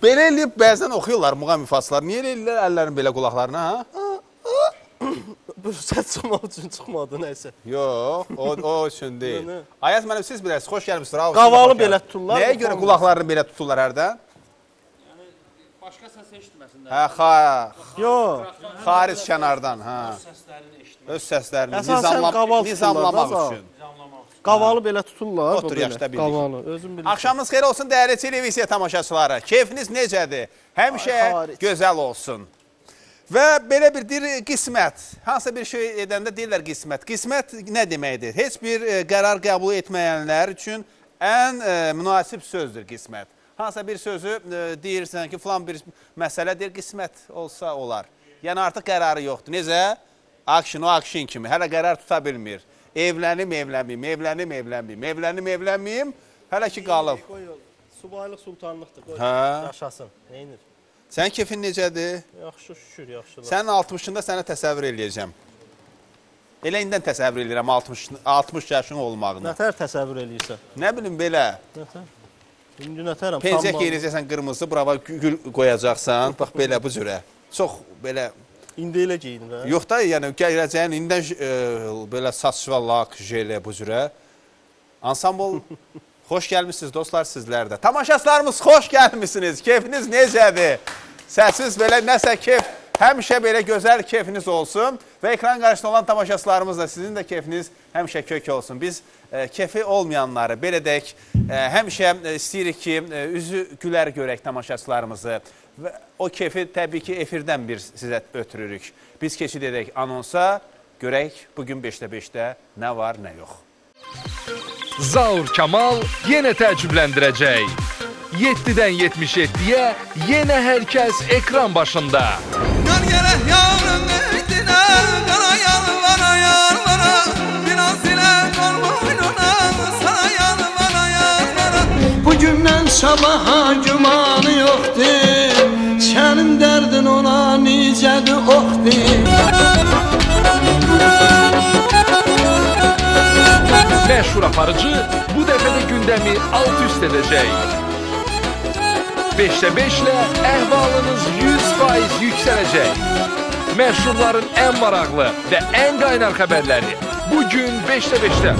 Belə eləyib, bəzən oxuyurlar muğam ifasları. Niyə eləyirlər əllərin belə qulaqlarına, ha? Bu səs çıxmaq üçün çıxmadı, nəysə. Yox, o üçün deyil. Ayaz mənim, siz biləsiniz, xoş gəlmişsiniz. Qavalı belə tuturlar. Nəyə görə qulaqlarını belə tuturlar hərdən? Yəni, başqa səs eşitməsindən. Hə, yox. Xaric kənardan, hə. Öz səslərini nizamlamaq üçün. Qavalı belə tuturlar. Otur, yaşda bildik. Axşamınız xeyir olsun, dəyərli televiziya tamaşaçıları. Keyfiniz necədir? Həmişə gözəl olsun. Və belə bir qismət, hansısa bir şey edəndə deyirlər qismət. Qismət nə deməkdir? Heç bir qərar qəbul etməyənlər üçün ən münasib sözdür qismət. Hansısa bir sözü deyirsən ki, filan bir məsələdir, qismət olsa olar. Yəni artıq qərarı yoxdur. Necə? Akşin, o Akşin kimi. Hələ qərar tuta bilmir. Evlənim, evlənmiyim, evlənim, evlənmiyim, evlənim, evlənmiyim. Hələ ki qalıb. Subaylıq sultanlıqdır, yaşasın, neynir? Sənin keyfin necədir? Yaxşı, şükür, yaxşılar. Sənin 60-ında sənə təsəvvür eləyəcəm. Elə indən təsəvvür eləyirəm 60 yaşın olmağını. Nətər təsəvvür eləyirsən? Nə bilim, belə. Nətər? İndi nətərəm? Pencək eləyəcəksən qırmızı, brava gül qoyacaqsan. Bax, belə bu cürə. Çox belə... İndi elə geyinir, hə? Yox da, yəni gələcəyin indən belə saç və lak, jelə bu cürə. Ansambol... Xoş gəlmişsiniz dostlar sizlər də. Tamaşaçılarımız xoş gəlmişsiniz. Keyfiniz necədir? Səsiz belə nəsə keyf, həmişə belə gözəl keyfiniz olsun. Və ekran qarşısında olan tamaşaçılarımız da sizin də keyfiniz həmişə kök olsun. Biz keyfi olmayanları belə deyək, həmişə istəyirik ki, üzü gülər görək tamaşaçılarımızı. O keyfi təbii ki, efirdən bir sizə ötürürük. Biz keçid edək anonsa, görək bugün 5də5-də nə var, nə yox. Zaur Kemal yenə təəccübləndirəcək. 7-dən 77-yə yenə hər kəs ekran başında. Yar gərək yavrum eydinə, qara yarlara, yarlara, biraz ilə qorboynuna, sana yarlara, yarlara. Bugündən sabaha gümanı yoxdur, sənin dərdin ona necədir oxdur. Məşhur aparıcı bu dəfə də gündəmi alt-üst edəcək. 5də5-lə əhvalınız 100% yüksələcək. Məşhurların ən maraqlı və ən qaynar xəbərləri bugün 5də5-də.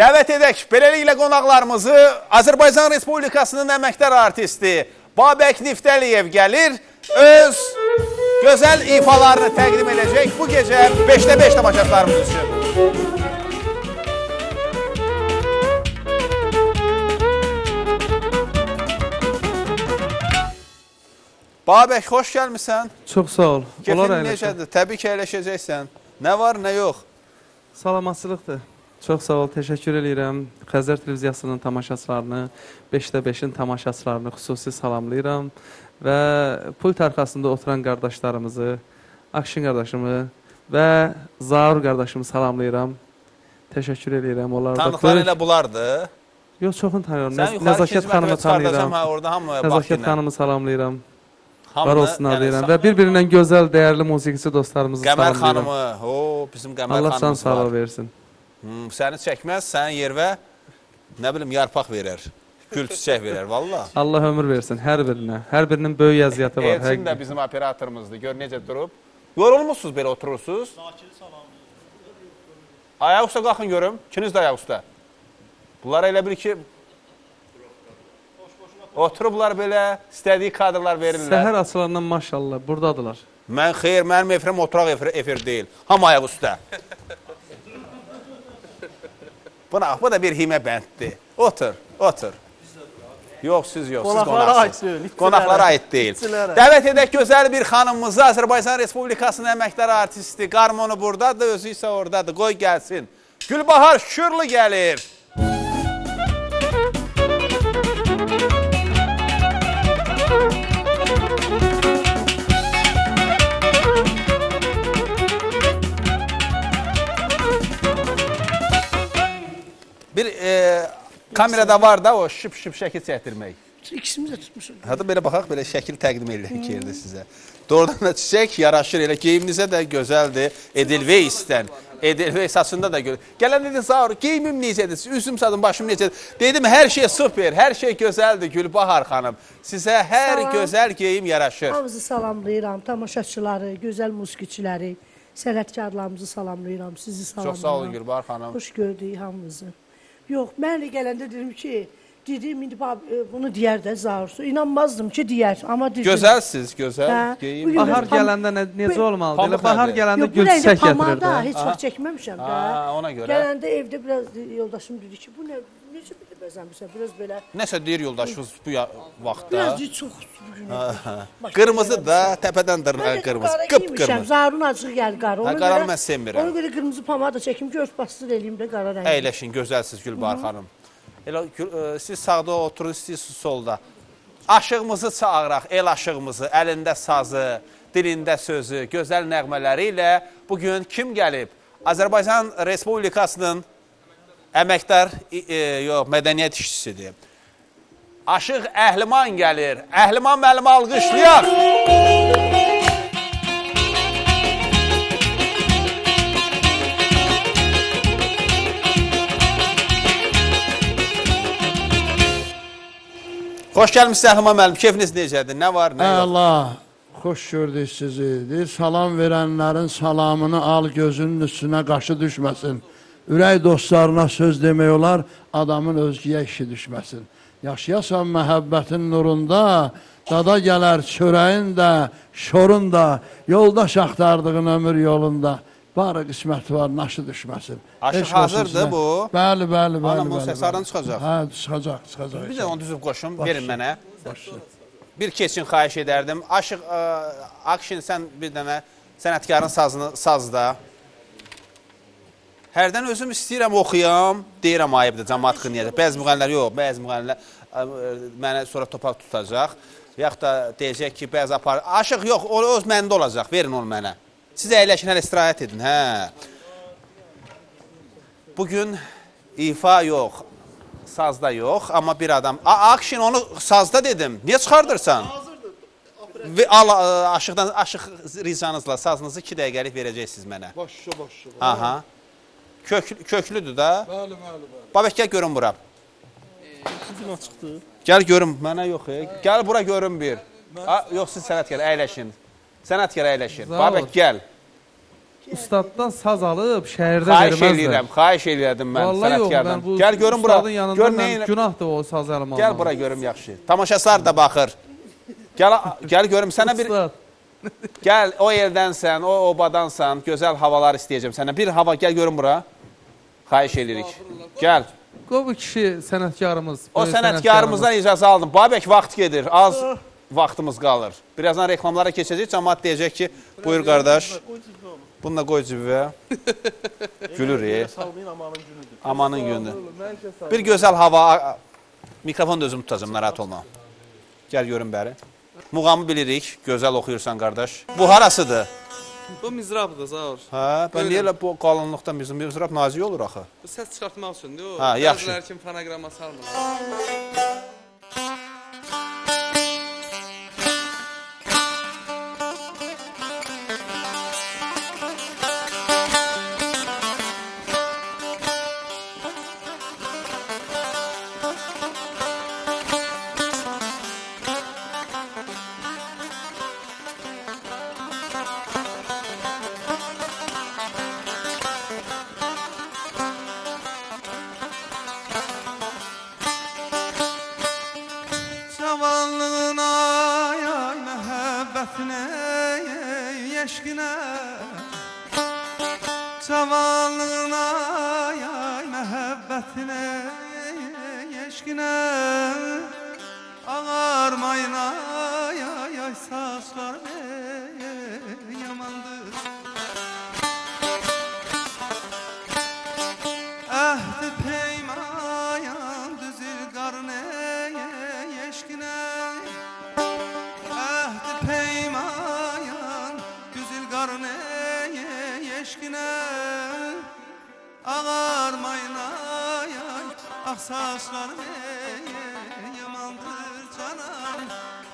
Dəvət edək, beləliklə qonaqlarımızı Azərbaycan Respublikasının əməkdar artisti Babək Niftəliyev gəlir, öz gözəl ifalarını təqdim edəcək bu gecə 5də5 tamaşaçılarımız üçün. Babək, xoş gəlmişsən. Çox sağ ol. Keyfin necədir? Təbii ki, əyləşəcəksən. Nə var, nə yox? Salamatçılıqdır. Çox sağ ol, təşəkkür edirəm. Xəzər Televiziyasının tamaşaçılarını, 5də5-in tamaşaçılarını xüsusi salamlayıram. Və pult arxasında oturan qardaşlarımızı, Akşin qardaşımı, və Zaur qardaşımı salamlayıram. Təşəkkür edirəm. Tanıqlar elə bunlardır? Yox, çoxun tanıyıram. Nezaket Hanımı tanıyıram. Nezaket Hanımı salamlayıram. Var olsun, adıram. Və bir-birindən gözəl, dəyərli musiqiçi dostlarımızı salamlayıram. Qəmər Xanımı, o, bizim Qəmər Xanımız var. Allah sən sağlıq versin. Səni çəkməz, sənin yervə, nə bilim, yarpaq verər. Gül çiçək verər, valla. Allah ömür versin hər birinə. Hər birinin böyük əziyyəti var. Elçin də bizim operatorımızdır. Gör necə durub. Yorulmuşsunuz, belə oturursunuz. Ayaq usta qalxın görüm. İkiniz də ayaq usta. Bunlara elə bil ki... Oturublar belə, istədiyi kadrlar verirlər. Səhər açılandan maşallah, buradadırlar. Mən xeyr, mənim efrim oturaq efir deyil. Ham ayaq usta. Buna, bu da bir himə bənddir. Otur, otur. Yox, siz yox, siz qonaqsınız. Qonaqlara aid deyil. Dəvət edək gözəl bir xanımımızı, Azərbaycan Respublikasının əməkdar artisti. Qarmonu buradadır, özü isə oradadır. Qoy gəlsin. Gülbahar Şükürlü gəlir. Bir... Kamerada var da o şıp-şıp şəkil çəkdirmək. İkisimiz də tutmuşuq. Hətta belə baxaq, belə şəkil təqdim edək ki, yerdə sizə. Doğrudan da çiçək yaraşır, elə geyimizə də gözəldir. Edil Veysdən. Edil esasında da görür. Gələn dedi, Zaur, geyimim necədir, üzüm sadım, başım necədir? Dedim, hər şey süper, hər şey gözəldir Gülbahar xanım. Sizə hər gözəl geyim yaraşır. Hamınızı salamlayıram, tamaşaçıları, gözəl musiqiçiləri, sənətkarlarımızı salamlayıram, sizi salamlayıram. Çox sağ olun Gülbahar xanım. Hoş gördük hamınızı. Yox, mən gələndə dedim ki, dedim, indi bunu deyər də Zaursu. İnanmazdım ki, deyər. Gözəlsiz, gözəl. Bahar gələndə necə olmalıdır? Bahar gələndə gözü sək gətirir. Pamada heç vaxt çəkməmişəm də. Ona görə. Gələndə evdə biraz yoldaşım dedi ki, bu necə bir bəzənmişəm? Biraz belə... Nəsə deyir yoldaşımız bu vaxtda? Biraz deyir, çox... Qırmızı da, təpədən qırmızı. Qıp-qırmızı. Zaurun acığı gəl qara. Qaranı mən sevmirəm. Ona görə qırmızı pamada çəkim, göz bastır eləyim də qara rəngi. Əyləşin, gözəlsiz Gülbahar xanım. Siz sağda oturun, siz solda. Aşığımızı çağıraq, el aşığımızı, əlində sazı, dilində sözü, gözəl nəğmələri ilə bugün kim gəlib? Azərbaycan Respublikasının əməkdar mədəniyyət işçisidir. Aşıq Əhliman gəlir. Əhliman müəllimi alqışlayaq. Xoş gəlmişsiniz Əhliman müəllim, keyfiniz necədir, nə var, nə yox? Allah, xoş gördük sizi. Salam verənlərin salamını al, gözünün üstünə qaşı düşməsin. Ürək dostlarına söz demək olar, adamın özgüyə işi düşməsin. Yaşayasan məhəbbətin nurunda, dada gələr çörəyin də, şorun da, yoldaş axtardığın ömür yolunda. Barı qismət var, naşı düşməsin. Aşıq hazırdır bu. Bəli, bəli, bəli. Anam, bunun səsardan çıxacaq. Hə, çıxacaq, çıxacaq. Bir də onu düzüb qoşum, verin mənə. Bir keçin xayiş edərdim. Aşıq, Akşin, sən bir dənə sənətkarın sazda. Hərdən özüm istəyirəm, oxuyam, deyirəm ayıbdır, cəmat xıniyədir. Bəzi müğənlər yox, bəzi müğənlər mənə sonra topaq tutacaq. Yaxud da deyəcək ki, bəzi aparır. Aşıq yox, o öz məndə olacaq, verin onu mənə. Siz əyləşin, hələ istirahət edin, hə. Bugün ifa yox, sazda yox, amma bir adam... Akşin, onu sazda dedim, niyə çıxardırsan? Hazırdır. Aşıq rica'nızla sazınızı 2 dəqiqəlik verəcəksiniz mənə. Başşa, başşa. Aha. Köklüdür da. Bəli, bəli, bəli. Babək, gəl görün bura. Sizin açıqdır. Gəl görün, mənə yox, gəl bura görün bir. Yox, siz sənət gəl, əyləşin. Sənətkar əyləşir. Babək, gəl. Ustaddan saz alıb, şəhərdə verməzdir. Xayiş eləyirəm, xayiş eləyirəm mən sənətkardan. Gəl, görün bura. Günahdır o saz almanlar. Gəl, bura görüm, yaxşı. Tamaşaçılar da baxır. Gəl, görüm, sənə bir... Gəl, o eldənsən, o obadansan, gözəl havalar istəyəcəm sənə. Bir hava, gəl, görün bura. Xayiş eləyirik. Gəl. Qoy bu kişi sənətkarımız. O sənətkarımızdan icazə aldım. Babək, vaxt gedir, az... Vaxtımız qalır. Birazdan reklamlara keçəcək, cəmat deyəcək ki, buyur qardaş, bununla qoy cibivə. Gülür, amanın günüdür. Bir gözəl hava, mikrofonu da özüm tutacam, narahat olma. Gəl görün bəri. Muğamı bilirik, gözəl oxuyursan qardaş. Bu harasıdır? Bu mizrabdır, Zaur. Hə, bən deyirlə bu qalınlıqdan mizrab nazik olur axı. Bu səs çıxartmaq üçündür, o bəziləri kimi fonoqrama salmır.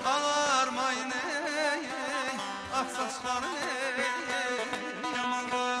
Ağarmayın, ey, ağ saçların, ey, yamandır.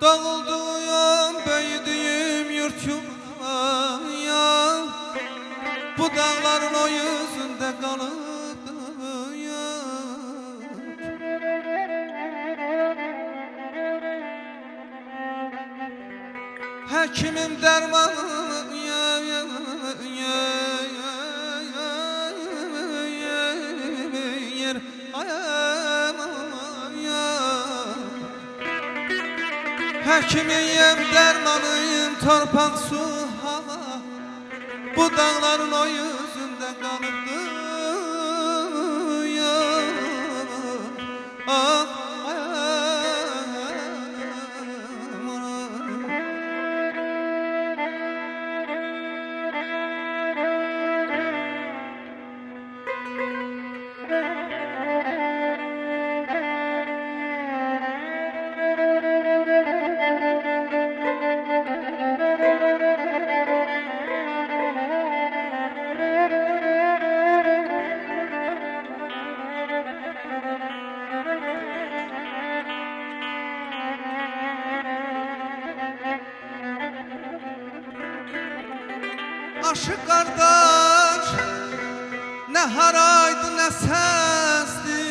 Dağıldığım, büyüdüğüm yurtuma ya, bu dağların o yüzünde kalırdım ya. Hekimim dermanım ya, ya, ya, ya, ya, ya, ya. Həkimiyim, dərmanıyım, torpaq, su, hava, bu dağların o yüzündə qalıbdı ya. Ah, Aşıq qardaş, nə haraydı, nə səsdi.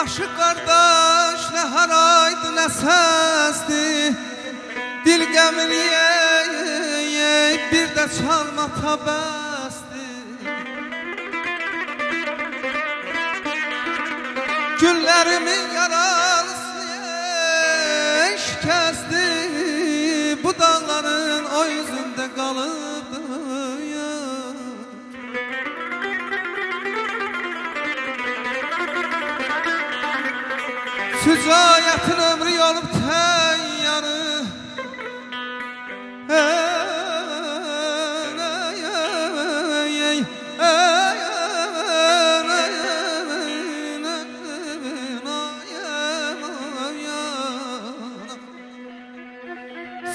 Aşıq qardaş, nə haraydı, nə səsdi. Dil qəmiliyə bir də çalma tabəsdi. Günlərimin yarasını şikəsdi. Bu dağların o yüzünde kalıbdı ya. Sücayetin ömrü olup teyyanı.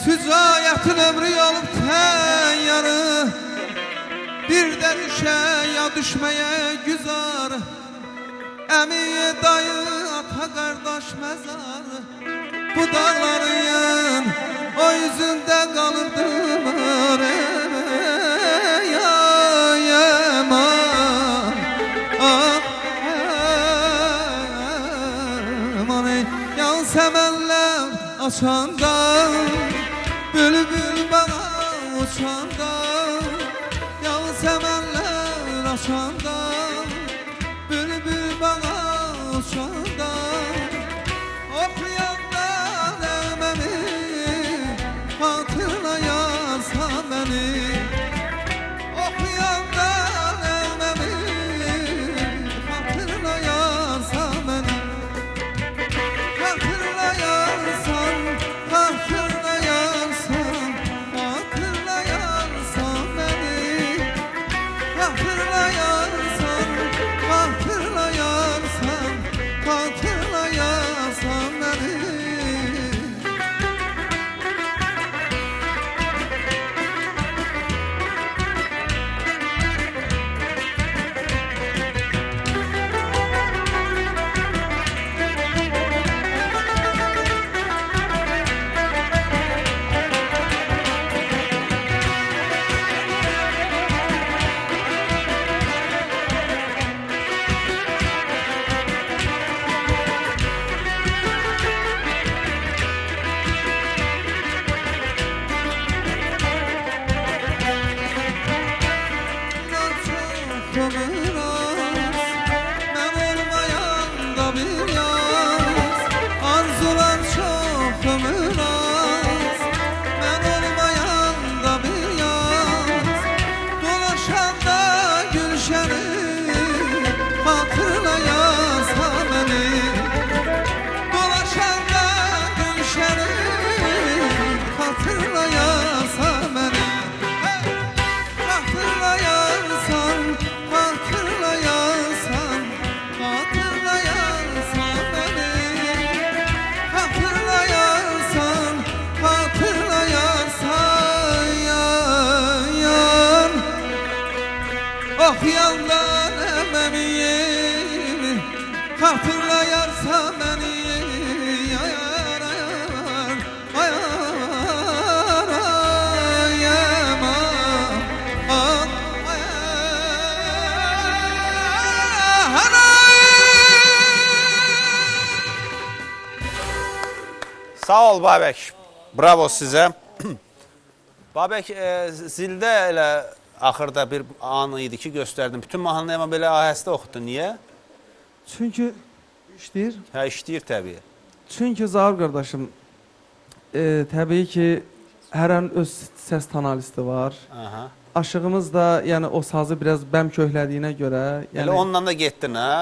Sücayetin ömrü yolub təyyarı, bir də düşə ya düşməyə güzar. Əmi, dayı, ata, qardaş məzarı, bu dağların o yüzündə qalıbdım ya, ya, ya. Yan səmənlər açanda, bülbül bana uçanda, yalnız sevenler aşanda, bülbül bana uçanda, okuyan da dememi, hatırla yazsa beni, okuyan da dememi, hatırla yazsa beni, hatırla yazsan, hatırla. Hatırlayar. Yasa beni yar ayarayamam Sağ ol Babək, bravo sizə. Babək, zildə elə axırda bir anı idi ki, göstərdim. Bütün mahnıya belə ahəstə oxudu. Niyə? Çünki işləyir. Hə, işləyir təbii. Çünki Zaur qardaşım, təbii ki, hər an öz səs tonalisti var. Aşığımız da, yəni o sazı biraz bəm köhlədiyinə görə... Elə onunla da getdin, hə?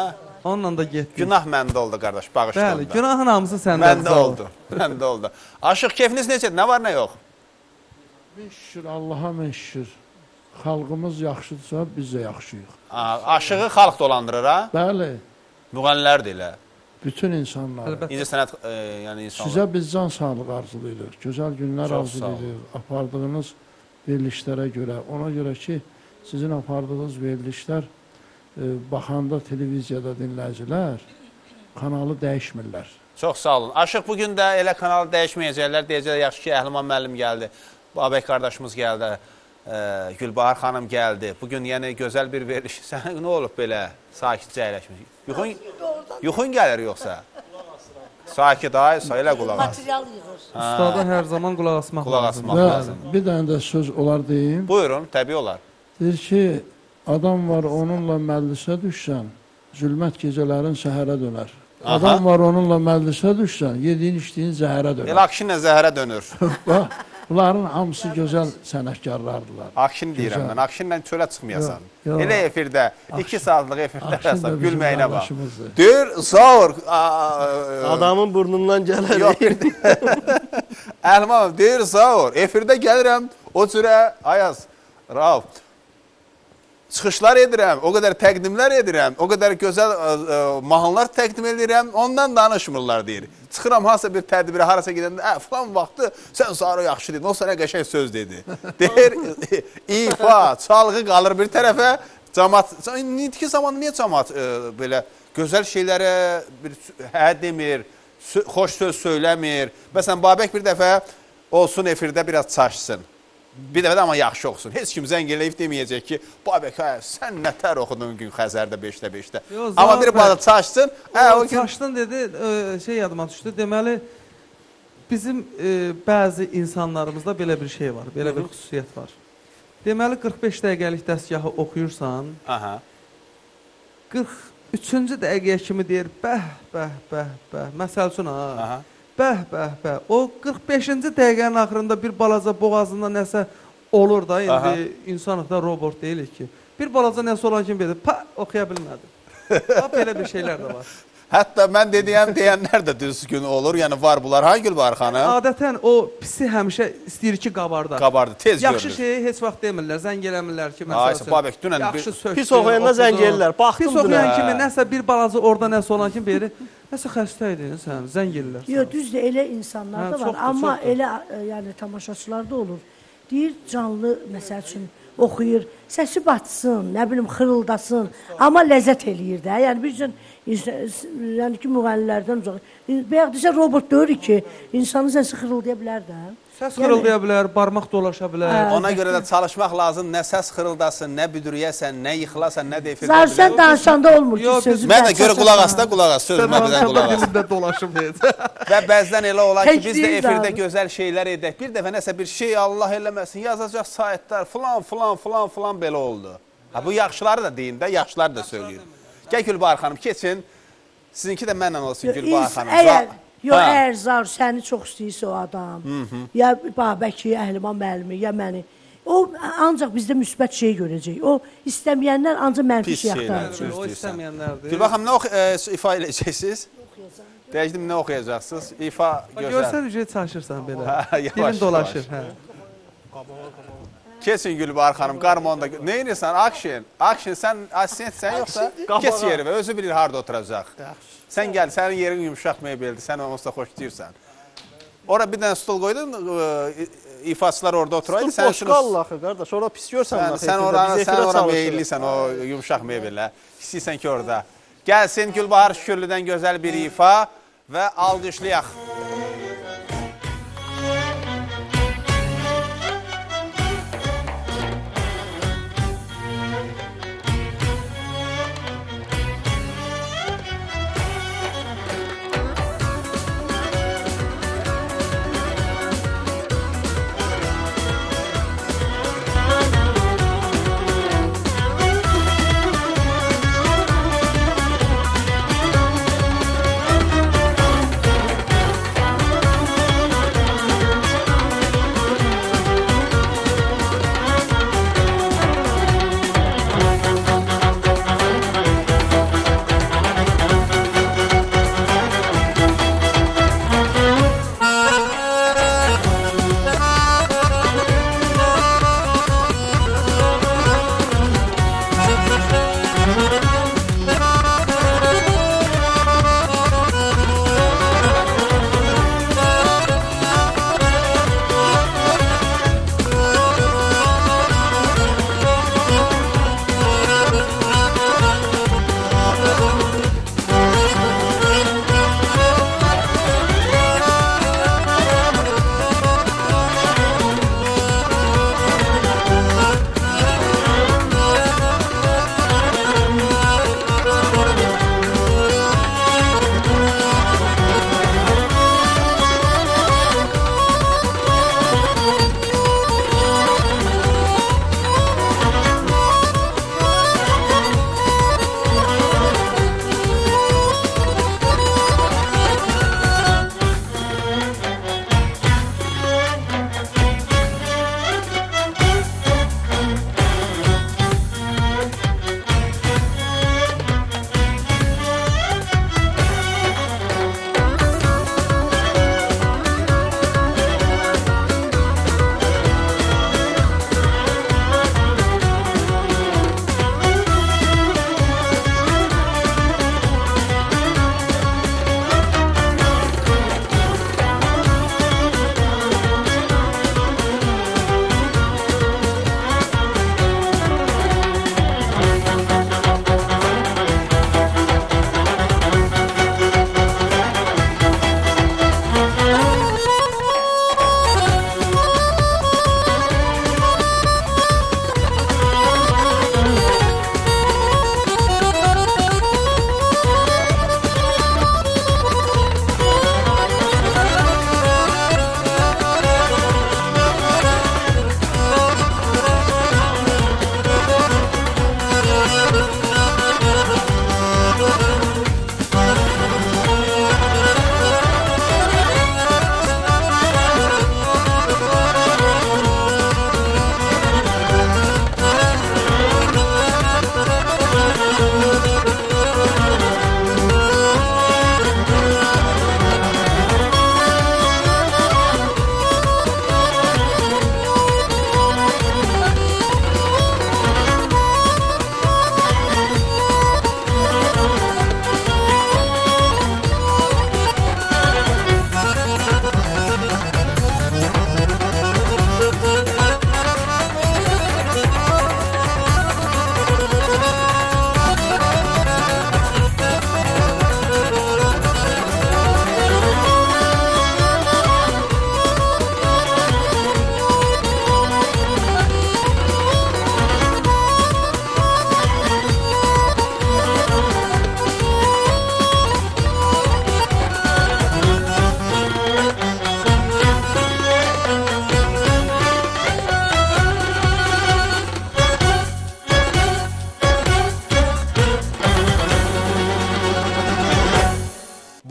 Onunla da getdin. Günah məndə oldu, qardaş, bağışlandı. Bəli, günahın hamısı səndə. Məndə oldu. Aşıq, keyfiniz necədir? Nə var, nə yox? Mən şükür, Allaha mən şükür. Xalqımız yaxşıdırsa, biz də yaxşıyıq. Aşığı xalq dolandırır, ha? Bəli. Müğənilər deyilə. Bütün insanları. Sizə biz can sağlıq arzulayırıq, gözəl günlər arzulayırıq. Apardığınız verilişlərə görə, ona görə ki, sizin apardığınız verilişlər baxanda televiziyada dinləyicilər kanalı dəyişmirlər. Çox sağ olun. Aşıq bugün də elə kanalı dəyişməyəcəklər, deyəcəklər, yaxşı ki, Əhliman müəllim gəldi. Babək qardaşımız gəldi, Gülbahar xanım gəldi. Bugün yəni gözəl bir veriliş. Sən nə olub belə sakitcə əyləşmiş? Yuxun gəlir yoxsa? Sakit ay, elə qulaq as. Ustada hər zaman qulaq asmaq lazım. Bir dənə də söz olar deyim. Buyurun, təbii olar. Deyir ki, adam var onunla məclisə düşsən, zülmət gecələrin səhərə dönər. Adam var onunla məclisə düşsən, yediyin içdiyin zəhərə dönür. El Akşinlə zəhərə dönür. Bunların hamısı gözəl sənətkarlardılar. Akşin deyirəm mən, Akşinlə çölə çıxmayasan. Elə efirdə, 2 saatlıq efirdə rəsam, gülməyinə bax. Deyir, Zaur. Adamın burnundan gələr. Əhliman, deyir, Zaur, efirdə gəlirəm, o cürə, Ayaz, Rauf. Çıxışlar edirəm, o qədər təqdimlər edirəm, o qədər gözəl mahnılar təqdim edirəm, ondan danışmırlar deyir. Çıxıram harasa bir tədbirə, harasa gedəndə, filan vaxtı sən Zaura yaxşı dedin, o sənə qəşək söz dedi. Deyir, ifa, çalğı qalır bir tərəfə, cəmat, indiki zamanda niyə cəmat belə gözəl şeylərə hə demir, xoş söz söyləmir. Məsələn, Babək bir dəfə olsun efirdə biraz çaşsın. Bir dəfə də amma yaxşı oxusun. Heç kim zəngələyib deməyəcək ki, Babək, sən nətər oxudun gün Xəzərdə 5də5-də. Amma bir bazı çaşsın. Çaşdın dedi, şey yadıma düşdü. Deməli, bizim bəzi insanlarımızda belə bir şey var, belə bir xüsusiyyət var. Deməli, 45 dəqiqəlik dəstgahı oxuyursan, 43-cü dəqiqəyə kimi deyir, bəh, bəh, bəh, bəh, məsəl üçün, ha. Bəh, bəh, bəh. O 45-ci dəqiqənin axırında bir balaca boğazında nəsə olur da, indi insanlıqda robot deyilik ki, bir balaca nəsə olan kimi deyir, pa, oxuya bilmədim. Belə bir şeylər də var. Hətta mən dediyəm deyənlər də düzgün olur, yəni var bunlar. Hangi Gülbahar xanım? Adətən o pisi həmişə istəyir ki, qabarda. Qabarda, tez görülür. Yaxşı şeyi heç vaxt demirlər, zəng eləmirlər ki, məsəl üçün, yaxşı söktür. Pis oxuyanda zəng ellər, baxdım dünə. Pis oxuyan kimi nəsə bir balaca orada nəsə olan kimi beyri, nəsə xəstə edin, zəng ellər. Yox, düzdür, elə insanlar da var, amma elə tamaşaçılarda olur. Deyir, canlı, məsəl üçün, oxuyur, səsi batsın, nə bilim, xırıldasın, amma ləzzət eləyir də. Yəni, bir üçün, yəni ki, müğənnilərdən uzaq. Bəyək desə, robot deyirik ki, insanın səsi xırıldaya bilər də. Səs xırıldaya bilər, barmaq dolaşa bilər. Ona görə də çalışmaq lazım, nə səs xırıldasın, nə büdürüyəsən, nə yıxılasan, nə deyfirdə bilər. Zar, sən danışanda olmur ki, sözü bəzən. Mən də görə qulaq asda, qulaq as, sözümə bəzən qulaq as. Və bəzən elə olar ki, biz də efirdə gözəl şeylər edək. Bir dəfə nəsə bir şey Allah eləməsin, yazacaq saytlar, filan, filan, filan, filan belə oldu. Bu yaxşıları da deyin də, yaxşıları da söylüyün. Gəl Gülbahar xanım, keçin. Sizinki də mənlə olsun Gülbahar xanım. Yox, əgər Zaur səni çox istəyirsə o adam, ya Babəki, Əhliman müəllimi, ya məni, o ancaq bizdə müsbət şey görəcək. O istəməyənlər ancaq mənfi şey axtaracaq. O istəməyənlərdir. Gülbahar xanım, nə ifa eləyəcəksiniz? Dəyəcdim, nə oxuyacaqsınız? İfa gözəl. Görsən, ücret çalışırsan belə. Dilin dolaşır. Keçin Gülbahar xanım, qarmonda. Nə inirsən? Akşin. Akşin, sən asistentsən yoxsa? Keç yeri və özü bilir harada oturacaq. Sən gəl, sənin yerin yumuşaq mebeldir, sən onsuz da xoş deyirsən. Ora bir dənə stol qoydun, ifaçılar orada oturaydı. Stol boşqalla axı, qardaş, ora pis görsən. Sən ora meyilliysən o yumuşaq mebelə. İstəyirsən ki orada. Gəlsin Gülbahar Şükürlüdən gözəl bir ifa və alqışlayaq.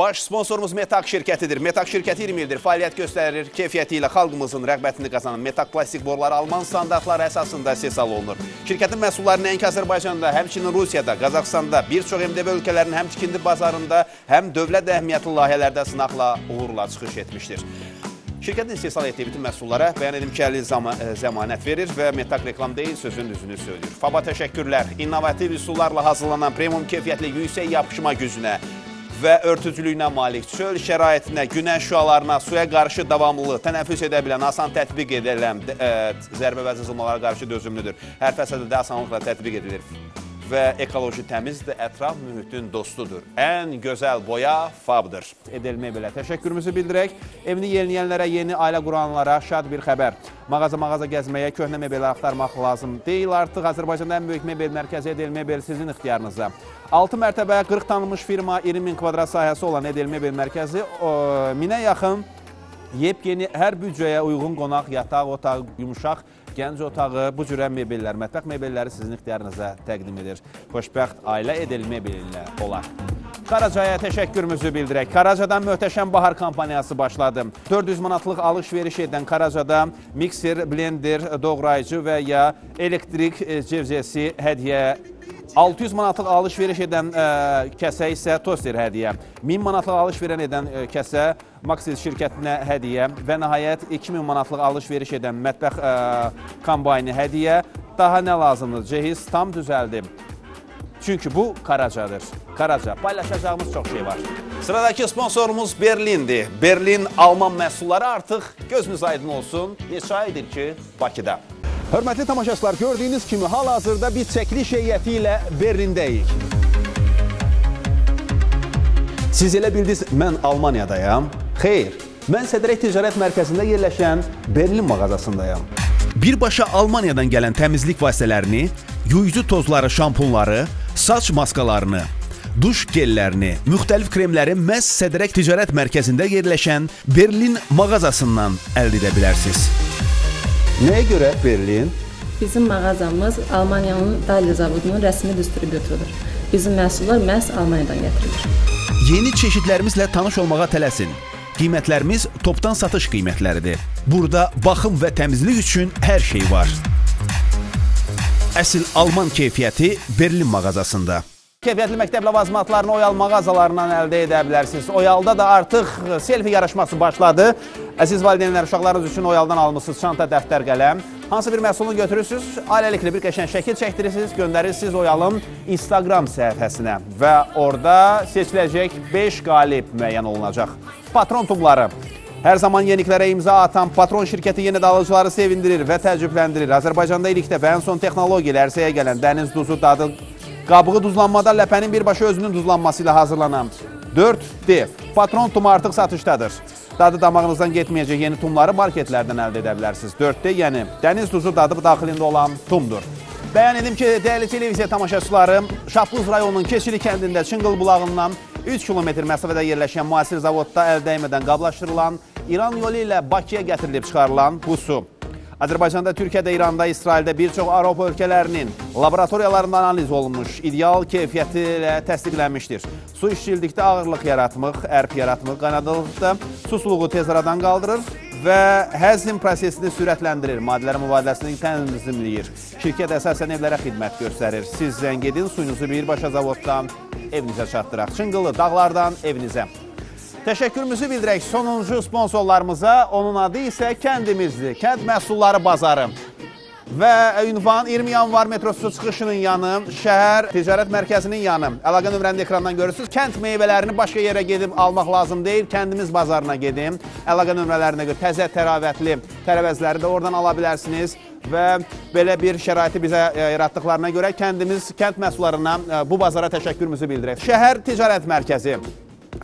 Baş sponsorumuz Metak şirkətidir. Metak şirkəti 20 ildir fəaliyyət göstərir. Keyfiyyəti ilə xalqımızın rəğbətini qazanan Metak plastik boruları Alman standartları əsasında istehsal olunur. Şirkətin məhsulları nəinki Azərbaycanda, həmçinin Rusiyada, Qazaxstanda, bir çox MDB ölkələrinin həm tikindi bazarında, həm dövlət əhəmiyyətli layihələrdə sınaqla uğurla çıxış etmişdir. Şirkətin istehsal etdiyi bütün məhsullara bəyan edim ki, 50 zəmanət verir və Metak reklam deyil, sözün düzünü söylüyor. FABA təşəkkürlər. İnnovativ üsullarla hazırlanan premium keyfiyyətli yüksək yapışma gücünə və örtücülüyünə malik, çöl şəraitinə, günəş şüalarına, suya qarşı davamlılığı, tənəffüs edə bilən, asan tətbiq edilən, zərbə və cızılmalara qarşı dözümlüdür. Hər fəsədə də asanlıqla tətbiq edilir. və ekoloji təmizdir, ətraf mühitin dostudur. Ən gözəl boya fabdır. Edil Mebelə təşəkkürümüzü bildirək. Evini yeniləyənlərə, yeni ailə quranlara şad bir xəbər. Mağaza-mağaza gəzməyə, köhnə mebelə axtarmaq lazım deyil. Artıq Azərbaycanda ən böyük mebel mərkəzi Edil Mebel sizin ixtiyarınızda. 6 mərtəbə, 40 tanınmış firma, 20 min kvadrat sahəsi olan Edil Mebel mərkəzi minə yaxın yepyeni hər büdcəyə uyğun qonaq, yataq, otaq, yumuşaq, gənc otağı, bu cürə mebellər, mətbəx mebelləri sizin ixtiyarınıza təqdim edir. Xoşbəxt ailə edilmə bilinlə olar. Karacaya təşəkkürümüzü bildirək. Karacadan möhtəşəm bahar kampaniyası başladı. 400 manatlıq alış-veriş edən Karacada mikser, blender, doğrayıcı və ya elektrik cevzesi hədiyə, 600 manatlıq alış-veriş edən kəsə isə toster hədiyə, 1000 manatlıq alış-veriş edən kəsə Maxis şirkətinə hədiyə və nəhayət 2000 manatlıq alış-veriş edən mətbəx kombayni hədiyə. Daha nə lazımdır? Cehiz tam düzəldi. Çünki bu Karacadır. Karaca. Paylaşacağımız çox şey var. Sıradakı sponsorumuz Berlindir. Berlin alman məhsulları artıq gözünüz aydın olsun. Neçə aydır ki Bakıda. Hörmətli tamaşaçılar, gördüyünüz kimi hal-hazırda bir çəkiliş heyəti ilə Berlindəyik. Siz elə bildiniz, mən Almaniyadayam. Xeyr, mən Sədərək Ticaret Mərkəzində yerləşən Berlin mağazasındayam. Birbaşa Almaniyadan gələn təmizlik vasitələrini, yuyucu tozları, şampunları, saç maskalarını, duş gellərini, müxtəlif kremləri məhz Sədərək Ticarət Mərkəzində yerləşən Berlin mağazasından əldə edə bilərsiniz. Nəyə görə Berlin? Bizim mağazamız Almaniyanın Dalya zavodunun rəsmi distribütorudur. Bizim məhsullar məhz Almaniyadan gətirilir. Yeni çeşidlərimizlə tanış olmağa tələsin. Qiymətlərimiz topdan satış qiymətləridir. Burada baxım və təmizlik üçün hər şey var. Əsil Alman keyfiyyəti Berlin mağazasında. Keyfiyyətli məktəb ləvazımatlarını Oyal mağazalarından əldə edə bilərsiniz. Oyalda da artıq selfie yarışması başladı. Əziz valideynlər, uşaqlarınız üçün Oyaldan almışsınız çanta, dəftər, qələm. Hansı bir məhsulunu götürürsünüz, ailəliklə bir qəşəng şəkil çəkdirirsiniz, göndərirsiniz Oyalın Instagram səhifəsinə və orada seçiləcək 5 qalib müəyyən olunacaq. Patron tubları. Hər zaman yeniliklərə imza atan Patron şirkəti yenə də alıcıları sevindirir və təəccübləndirir. Azərbaycanda ilikdə və ən son texnologiyalar ərsəyə gələn dəniz duzu dadı qabığı duzlanmada ləpənin birbaşa özünün duzlanması ilə hazırlanan 4D Patron tumu artıq satışdadır. Dadı damağınızdan getməyəcək yeni tumları marketlərdən əldə edə bilərsiniz. 4D yəni dəniz duzu dadı daxilində olan tumdur. Bəyan edim ki, dəyərli televiziya tamaşaçıları, Şapuz rayonunun Keçili kəndində Çınğıl Bulağından 3 kilometr məsafədə yerləşən müasir zavodda əldəymədən qablaşdırılan, İran yolu ilə Bakıya gətirilib çıxarılan bu su. Azərbaycanda, Türkiyədə, İranda, İsraildə bir çox Avropa ölkələrinin laboratoriyalarında analiz olunmuş, ideal keyfiyyəti ilə təsdiqlənmişdir. Su işçilikdə ağırlıq yaratmaq, ərp yaratmaq, qanadılıqda susuluğu tez aradan qaldırır və həzm prosesini sürətləndirir, maddələr mübadiləsini tənzimləyir. Şirkət əsasən evlərə xidmət göstərir. Siz zəng edin, suyunuzu birbaşa zavoddan evinizə çatdıraq. Çınğılı dağlardan evinizə. Təşəkkürümüzü bildirək sonuncu sponsorlarımıza, onun adı isə kəndimizdir, Kənd məhsulları bazarı. Və ünvan 20 yanvar metrosu çıxışının yanı, Şəhər ticaret mərkəzinin yanı. Əlaqə nömrəni də ekrandan görürsünüz. Kənd meyvələrini başqa yerə gedib almaq lazım deyil, kəndimiz bazarına gedin. Əlaqə nömrələrinə görə təzə təravətli tərəvəzləri də oradan ala bilərsiniz. Və belə bir şəraiti bizə yaratdıqlarına görə kəndimiz kənd məhsullarına bu bazara təşəkkürümüzü bildirək. Şəhər ticaret mərkəzi.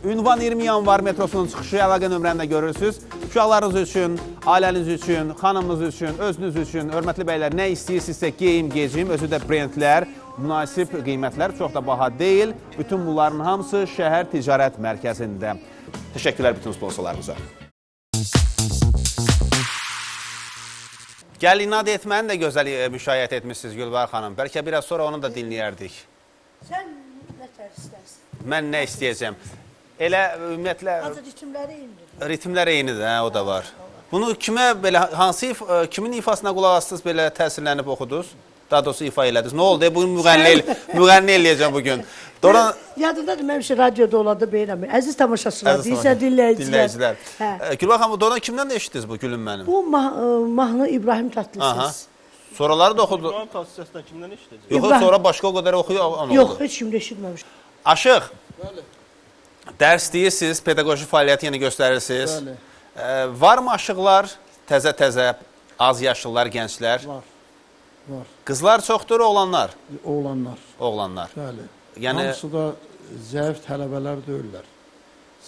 Ünvan 20 yanvar metrosunun çıxışı, əlaqə nömrəndə görürsünüz. Uşaqlarınız üçün, ailəniz üçün, xanımınız üçün, özünüz üçün, hörmətli bəylər, nə istəyirsinizsə geyim, gecim, özü də brendlər, münasib qiymətlər, çox da baha deyil. Bütün bunların hamısı Şəhər ticaret mərkəzində. Təşəkkürlər bütün sponsorlarımıza. Gəl inad etməni də gözəl müşahidə etmişsiniz Gülbahar xanım. Bəlkə biraz sonra onu da dinləyərdik. Sən nə tərz istərsin? Mən nə istəyəcəm? Elə ümumiyyətlə... Hazır ritimləri eynidir. Ritimləri eynidir, hə, o da var. Bunu kimə, belə, hansı, kimin ifasına qulaq astınız, belə təsirlənib oxudunuz? Daha doğrusu ifa elədiniz. Nə oldu? Bugün müğənni eləyəcəm bugün. Yadındadır, mənim üçün radioda olandı beynəmir. Əziz tamaşaçılar, deyilsə dinləyicilər. Gülbahar xanım, donan kimdən də eşitdiniz bu gülüm mənim? Bu mahnı İbrahim Tatlıses. Sonraları da oxudu. İbrahim Tatlısesdən kimdən eşitdiniz? Yox, sonra başqa o qədər oxuyor. Yox, heç kimdə eşitməmiş. Aşıq, dərs deyirsiniz, pedaqoji fəaliyyəti yenə göstərirsiniz. Varmı aşıqlar, təzə-təzə, az yaşlılar, gənclər? Var. Var. Qızlar çoxdur, oğlanlar? Oğlanlar. Oğlanlar. Bəli. Yəni... Hamısı da zəif tələbələr deyirlər.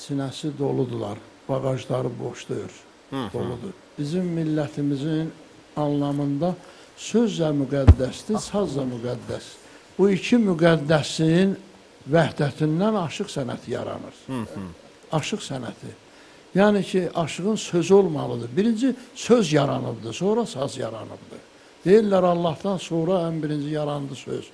Sinəsi doludular, bagajları boşdur, doludur. Bizim millətimizin anlamında söz də müqəddəsdir, saz da müqəddəs. Bu iki müqəddəsin vəhdətindən aşıq sənəti yaranır. Aşıq sənəti. Yəni ki, aşığın sözü olmalıdır. Birinci söz yaranıbdır, sonra saz yaranıbdır. Deyirlər Allahdan sonra ən birinci yarandı söz.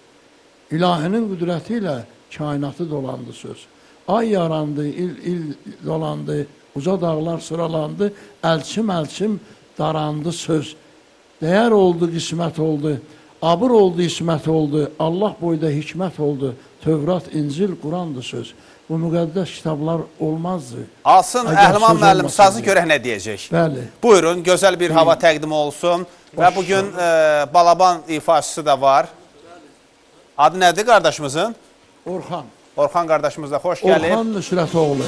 İlahinin qüdrəti ilə kainatı dolandı söz. Ay yarandı, il dolandı, uca dağlar sıralandı, elçim darandı söz. Dəyər oldu, qismət oldu, abır oldu, ismət oldu, Allah boyda hikmət oldu, Tövrat, İncil, Qurandı söz. Bu müqəddəs kitablar olmazdı. Asın Əhliman müəllim sazı görək nə deyəcək? Bəli. Buyurun, gözəl bir hava təqdimi olsun. Və bugün balaban ifaçısı da var. Adı nədir qardaşımızın? Orhan. Orhan qardaşımız da xoş gəlib. Orhan Nusret oğlu.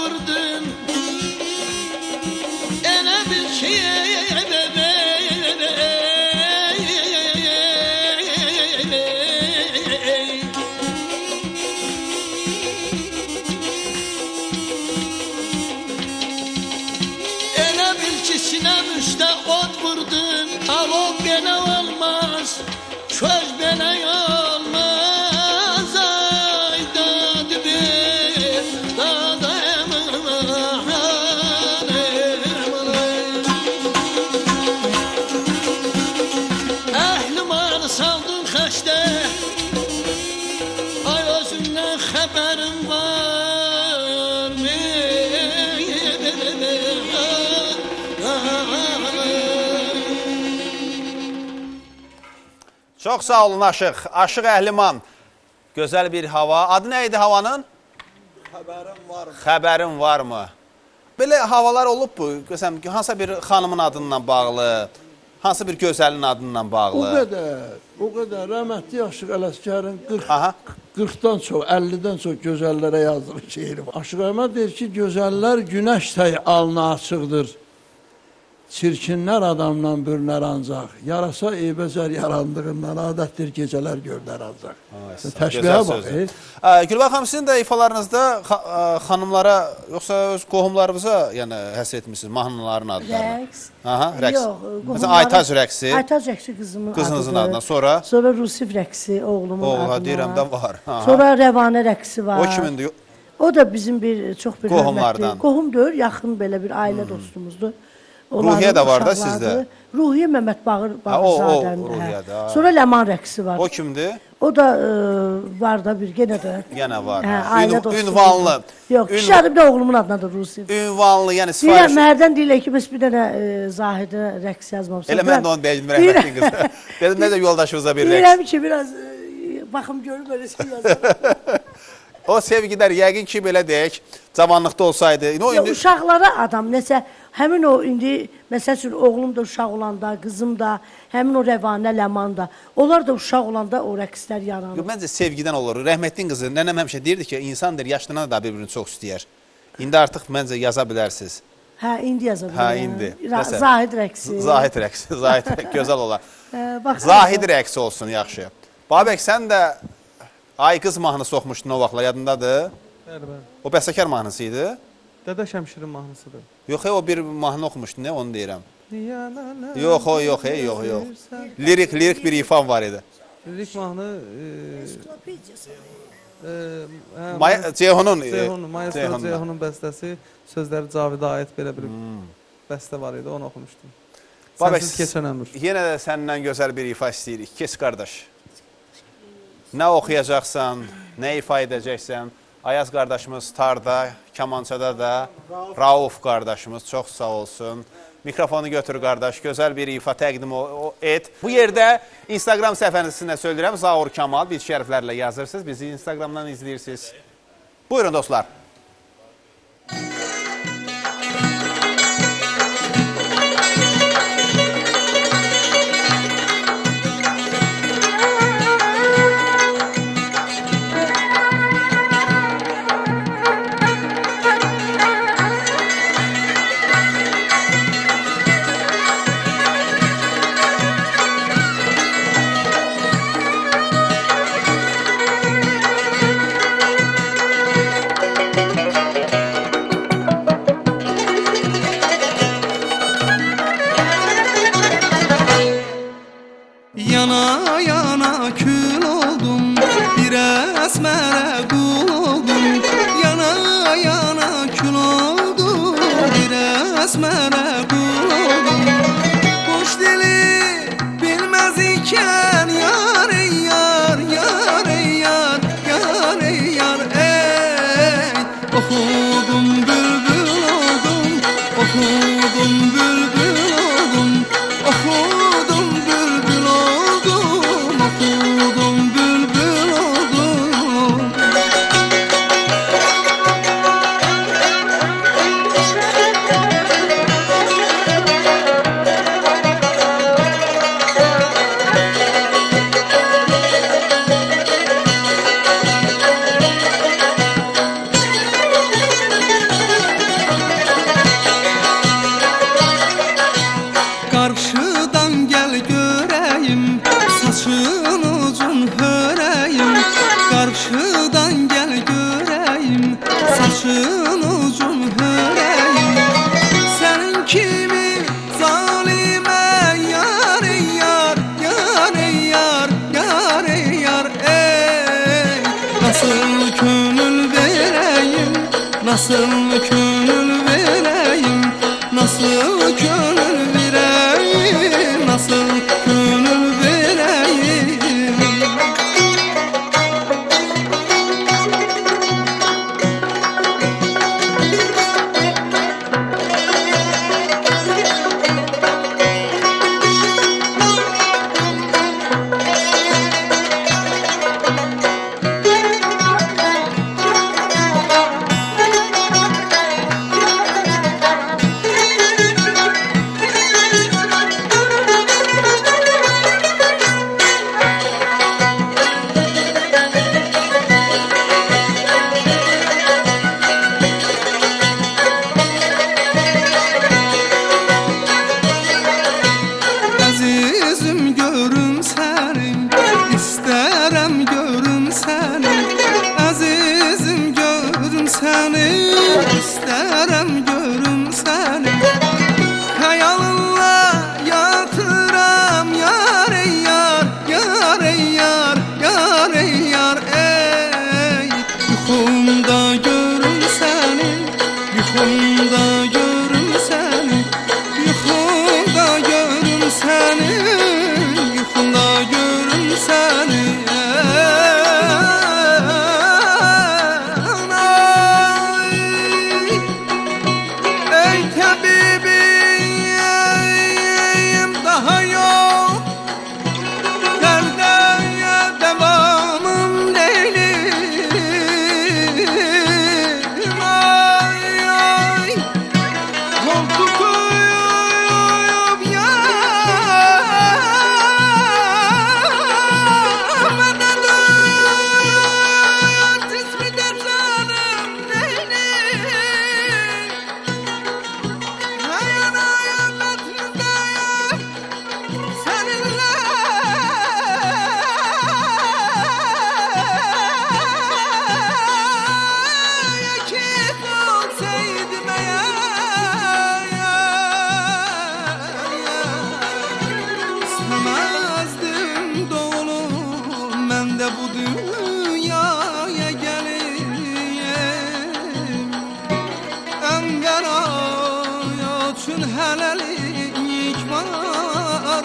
Vurdun, elə bil ki, bəbəyəm. haberim var mı? Çox sağ olun Aşıq. Aşıq Əhliman. Gözəl bir hava. Adı nə idi havanın? Xəbərim var mı? Xəbərim var mı? Belə havalar olub bu. Görsən, hansısa bir xanımın adından bağlı, hansısa bir gözəlin adından bağlı. O qədər. Rəhmətli Aşıq Ələsgərin 40-dan çox, 50-dən çox gözəllərə yazdığı şeiri var. Aşıq Əhməd deyir ki, gözəllər günəş tək alnı açıqdır. Çirkinlər adamdan bürünər ancaq, yarasa eybə zər yarandığından adətdir gecələr görünər ancaq. Təşbihə bax. Gülbahar xanım, sizin də ifalarınızda xanımlara, yoxsa öz qohumlarımıza həsr etmişsiniz, mahnıların adlarına? Rəqs. Yox, Aytaz rəqsi. Aytaz rəqsi qızımın adıdır. Qızınızın adına, sonra? Sonra Rusif rəqsi oğlumun adına. Oğla deyirəm də var. Sonra Rəvanə rəqsi var. O kimindir? O da bizim çox bir hörmətli. Qohumdur, yaxın belə bir ailə dostumuzdur. Ruhiyyə də var da sizdə? Ruhiyyə Mehmet Bağırzadəndə. Sonra Ləman rəqsi var. O kimdir? O da var da bir, yenə də. Yenə var. Ünvanlı. Yox, kişi adım da oğlumun adındadır Rusiv. Ünvanlı, yəni sifariş. Mərdən deyilək ki, biz bir dənə Zahidə rəqsi yazmamışsın. Elə mən də onu deyəcəm, rəhmətli qız. Dedim, nə də yoldaşımıza bir rəqs. Deyirəm ki, biraz baxım görüm, öyle şey yazdım. O sevgilər, yəqin ki, belə deyək, zamanlıqda olsaydı. Uşaqlara adam, nəsə, həmin o, indi, məsəl üçün, oğlum da uşaq olanda, qızım da, həmin o Rəvanə, Ləman da, onlar da uşaq olanda o rəqslər yaranır. Məncə, sevgidən olur. Rəhmətliyin qızı, nənəm həmişə deyirdi ki, insandır, yaşlanan da bir-birini çox istəyər. İndi artıq, məncə, yaza bilərsiniz. Hə, indi yaza bilərsiniz. Zahid rəqsi. Zahid rəqsi, gözəl olar. Zahid rəqsi olsun, yaxşı. Babək, sən də Ay qız mahnısı oxumuşdun o vaxtlar, yadındadır? Bəli, bəli. O bəstəkar mahnısı idi? Dədə Şəmşirin mahnısıdır. Yox, o bir mahnı oxumuşdun, onu deyirəm. Yox. Lirik bir ifam var idi. Lirik mahnı... Ceyhunun. Maestro Ceyhunun bəstəsi, sözləri Cavida Ayet belə bir bəstə var idi, onu oxumuşdum. Sənsiz keçən ömür. Yenə də səndən gözəl bir ifa istəyirik. Keç qardaş. Nə oxuyacaqsan, nə ifa edəcəksən, Ayaz qardaşımız tarda, kamançada da, Rauf qardaşımız çox sağ olsun. Mikrofonu götür qardaş, gözəl bir ifa təqdim et. Bu yerdə Instagram səhifəsində söyləyirəm, Zaur Kemal, biz şəriflərlə yazırsınız, bizi Instagramdan izləyirsiniz. Buyurun dostlar. Görərəm görüm səni, xəyalınla yatıram yar ey yar, yar ey yar, yar ey yar ey. Yuxumda görüm səni, yuxumda görüm səni, yuxumda görüm səni, yuxumda görüm səni.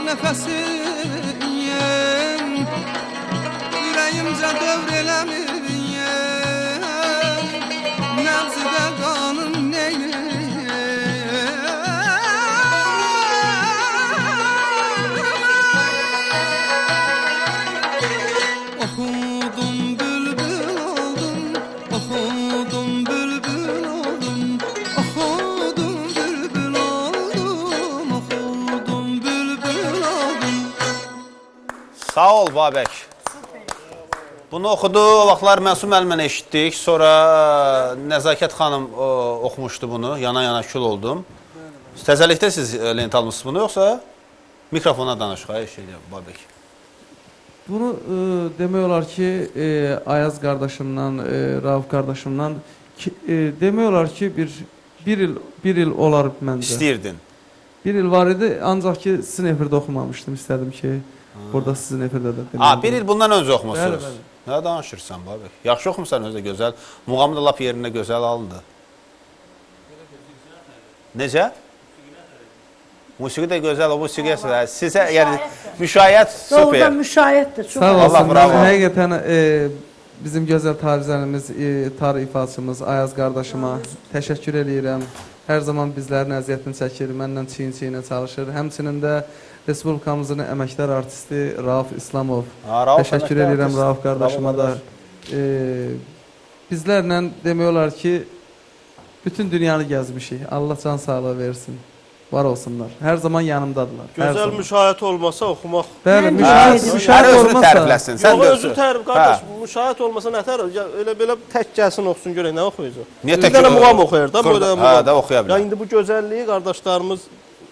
Nəfəsim ürəyimcə dövr eləmirəm, nəbzdə qanım neyləyəm. Oxudum bülbül oldum, oxudum bülbül oldum, oxudum bülbül oldum, oxudum bülbül. Sağ ol, Babək. Bunu oxudu, o vaxtlar Məsum Əlməni eşitdik. Sonra Nezaket Hanım oxumuşdu bunu, yana-yana kül oldum. Təzəlikdə siz lent almışsınız bunu, yoxsa mikrofona danışıq, ay şeydir, Babək. Bunu demək olar ki, Ayaz qardaşımdan, Rauf qardaşımdan demək olar ki, bir il olar məndə. İstəyirdin? Bir il var idi, ancaq ki, sizin efirdə oxumamışdım, istədim ki, burada sizin efirdə də demək. Bir il bundan öncə oxumusunuz. Nə danışırsan, Babək? Yaxşı oxumusan özü də gözəl. Muğamı da lap yerində gözəl alındı. Necə? Musiqi də gözəl, o musiqiyə səhər. Sizə, yəni, müşayiət super. Doğrudan müşayiətdir. Sağ olasın, həqiqətən bizim gözəl tarizənimiz, tarif ifaçımız Ayaz qardaşıma təşəkkür edirəm. Hər zaman bizlərin əziyyətini çəkir, məndən çiyin-çiyinə çalışır. Həmçinin də Respublikamızın əməkdar artisti Rauf İslamov. Təşəkkür edirəm Rauf qardaşıma da. Bizlərlə demək olar ki, bütün dünyanı gəzmişik. Allah can sağlığı versin. Var olsunlar. Hər zaman yanımdadırlar. Gözəl müşahidə olmasa oxumaq. Bəli, müşahidə olmasa. Yox, özü tərif, qardaş. Müşahidə olmasa nə tərif? Elə-belə tək gəlsin, oxusun, görək nə oxuyacaq. Bir dənə muğam oxuyur da, böyle muğam. İndi bu gözəlliyi qardaşlarımız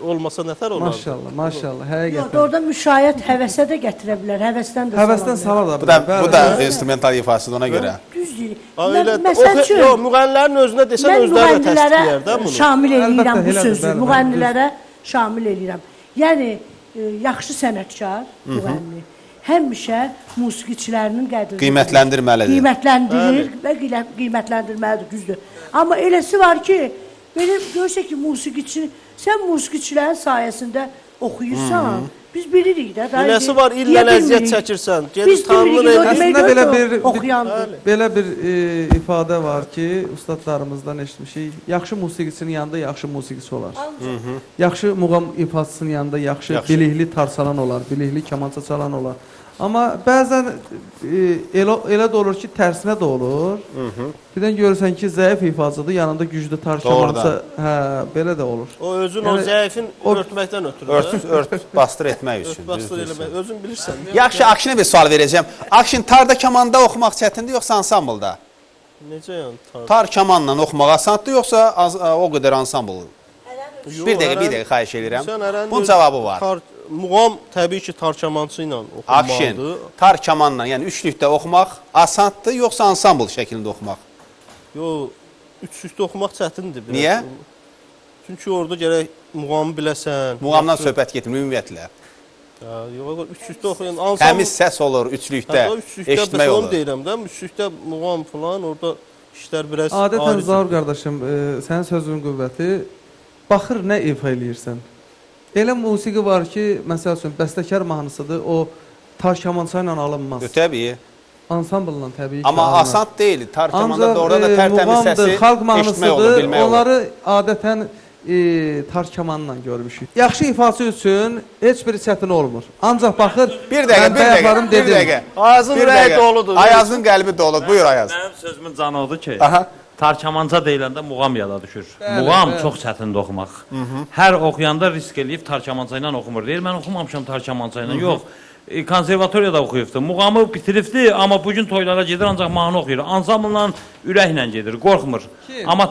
olmasa nətər olardı. Maşallah, maşallah, həqiqətən. Orada müşayiət həvəsə də gətirə bilər, həvəsdən də salar. Həvəsdən salar da bilər. Bu da instrumental ifasıdır ona görə. Düzdür. Məsəl üçün, müğənnilərin özünə desən, özləri də təsdiqləyər də bunu. Mən müğənnilərə şamil eləyirəm bu sözü, müğənnilərə şamil eləyirəm. Yəni, yaxşı sənətkar, müğənni, həmişə musiqiçilərinin qədrini qiymətləndirməlidir. Qiymətləndirir və qiymətləndirməlidir, düzdür. Amma eləsi var ki, benim görsə ki, musiqiçi, sən musiqiçilərin sayəsində oxuyursan, biz bilirik də. Eləsi var, illə ləziyyət çəkirsən. Biz bilirik, əslində belə bir ifadə var ki, ustadlarımızdan eşitmişik, yaxşı musiqiçinin yanında yaxşı musiqiçi olar. Yaxşı muğam ifaçısının yanında yaxşı bilikli tarsalan olar, bilikli kamança çalan olar. Amma bəzən elə də olur ki, tərsinə də olur. Birdən görürsən ki, zəif ifacıdır, yanında güclü tarkamansa, belə də olur. O özün o zəifin örtməkdən ötürür. Örtüb bastır etmək üçün. Bastır eləmək, özün bilirsən. Yaxşı, Akşinə bir sual verəcəm. Akşin, tarda kamanda oxumaq çətindir, yoxsa ansambılda? Necə yəni tarda? Tar kamanla oxumaq asandır, yoxsa o qədər ansambıldır? Bir dəqiqə, xahiş edirəm. Bunun cavabı var. Muğam təbii ki, tarkamançı ilə oxunmalıdır. Akşin, tarkamanla, yəni üçlükdə oxumaq asandır, yoxsa ansambl şəkilində oxumaq? Yox, üç üstə oxumaq çətindir. Niyə? Çünki orada gərək muğamı biləsən. Muğamdan söhbət getmir ümumiyyətlə. Yox, üç üstə oxuyan... Təmiz səs olur, üçlükdə, eşitmək olur. Deyirəm də, üçlükdə muğam falan, orada işlər biraz... Adətən, Zaur qardaşım, sənin sözünün qüvvəti, baxır nə ifa eləyirsən. Elə musiqi var ki, məsəl üçün, bəstəkar mahnısıdır, o tar-kamança ilə alınmaz. Təbii. Ansambılla təbii ki. Amma asan deyil, tar-kamanda da orada da tərtəmiz səsi eşitmək olur, bilmək olur. Onları adətən tar-kamanla görmüşük. Yaxşı ifası üçün heç biri çətin olmur. Ancaq baxır, mən bəyəqlarım dedim. Ayazın rəyi doludur. Ayazın qəlbi doludur. Buyur Ayaz. Mənim sözümün canı odur ki, tar-kamanca deyiləndə muğam yada düşür. Muğam çox çətindir oxumaq. Hər oxuyanda risk eləyib tar-kamanca ilə oxumur. Deyir, mən oxumamışam tar-kamanca ilə. Yox. Konservatoriyada oxuyubdur. Muğamı bitiribdir, amma bugün toylara gedir, ancaq mahnı oxuyur. Ansambla ürəklə gedir, qorxmur. Amma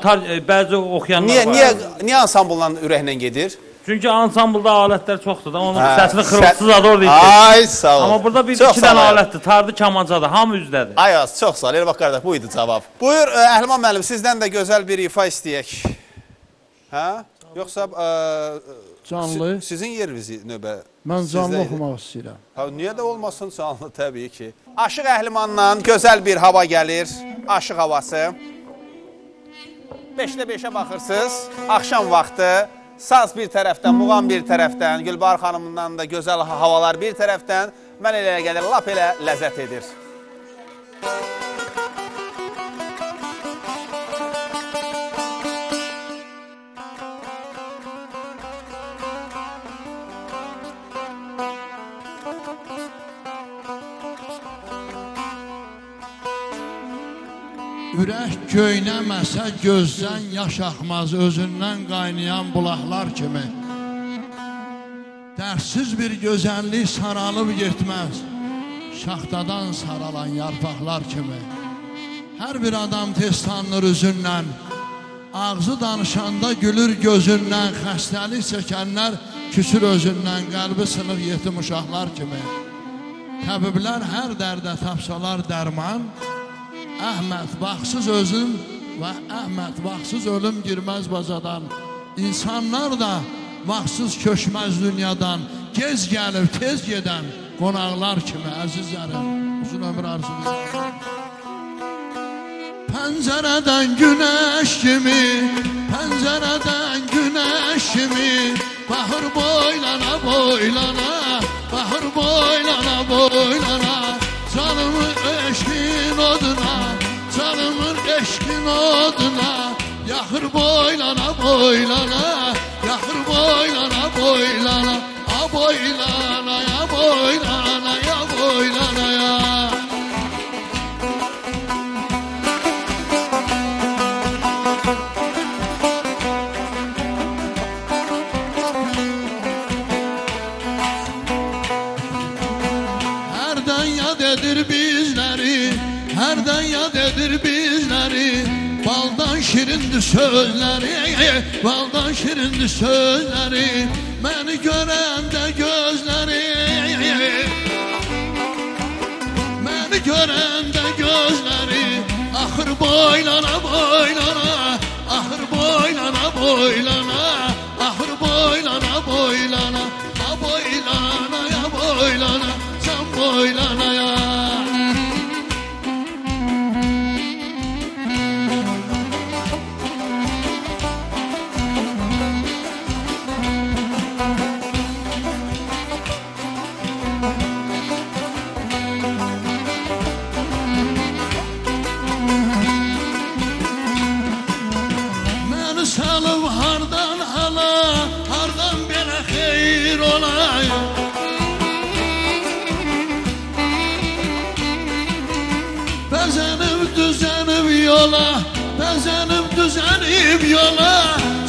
bəzi oxuyanlar var. Niyə ansambla ürəklə gedir? Çünki ansamblda alətlər çoxdur da, onun səsini xırıltısız ador deyilsin. Amma burada bir iki dənə alətdir, tardı, kamancadır, hamı üzdədir. Ayaz, çox sağ ol, Elbaq qardaş, bu idi cavab. Buyur, Əhliman müəllim, sizdən də gözəl bir ifa istəyək. Yoxsa... Sizin yeriniz növbə. Mən canlı oxumaq istəyirəm. Niyə də olmasın canlı, təbii ki. Aşıq Əhlimanla gözəl bir hava gəlir. Aşıq havası. 5də 5-ə baxırsınız. Axşam vaxtı. Saz bir tərəfdən, muğam bir tərəfdən. Gülbahar xanımından da gözəl havalar bir tərəfdən. Mən elə gəlir, lap elə ləzzət edir. Ürək göynəməsə gözdən yaş axmaz, özündən qaynayan bulaqlar kimi. Dərsiz bir gözəllik saralıb getməz, şaxtadan saralan yarpaqlar kimi. Hər bir adam tez tanınır üzündən, ağzı danışanda gülür gözündən, xəstəlik çəkənlər küsür özündən, qəlbi sınır yetim uşaqlar kimi. Təbiblər hər dərdə tapsalar dərman, Əhməd baxsız özüm və Əhməd baxsız ölüm girməz bacadan. İnsanlar da baxsız köşməz dünyadan. Gez gəlib, tez gedən qonaqlar kimi, əzizlərim, uzun ömür arzulayın. Pəncərədən günəş kimi, pəncərədən günəş kimi, baxır boylana, boylana, baxır boylana, boylana, canımı eşkin oduna, canımın eşkin oduna, yaxır boylana, boylana, yaxır boylana, boylana, a boylana, ya boylana, ya boylana, ya. Hərdən yad edir bizləri, baldan şirindir sözləri, baldan şirindir sözləri, məni görəndə gözləri, məni görəndə gözləri, axır boylana, boylana, axır boylana, boylana, axır boylana, boylana, a boylana, ya boylana, can boylana, ya. Bəzənib düzənib yola,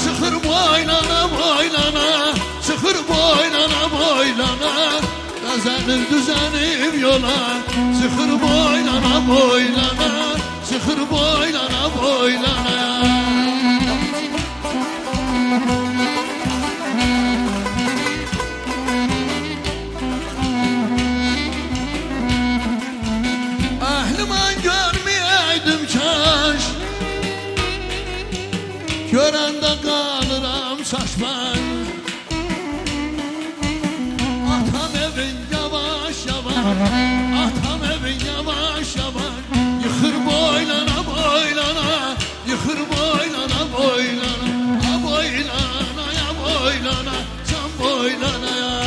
çıxır boylana, boylana, çıxır boylana, boylana, bəzənib düzənib yola, çıxır boylana, boylana, çıxır boylana, boylana. Əhliman görməyəydim kəş, Görəndə qalıram şaşman. Atam evin yavaş yavaş, atam evin yavaş yavaş. Yıxır boylana boylana, yıxır boylana boylana. A boylana ya boylana, can boylana ya.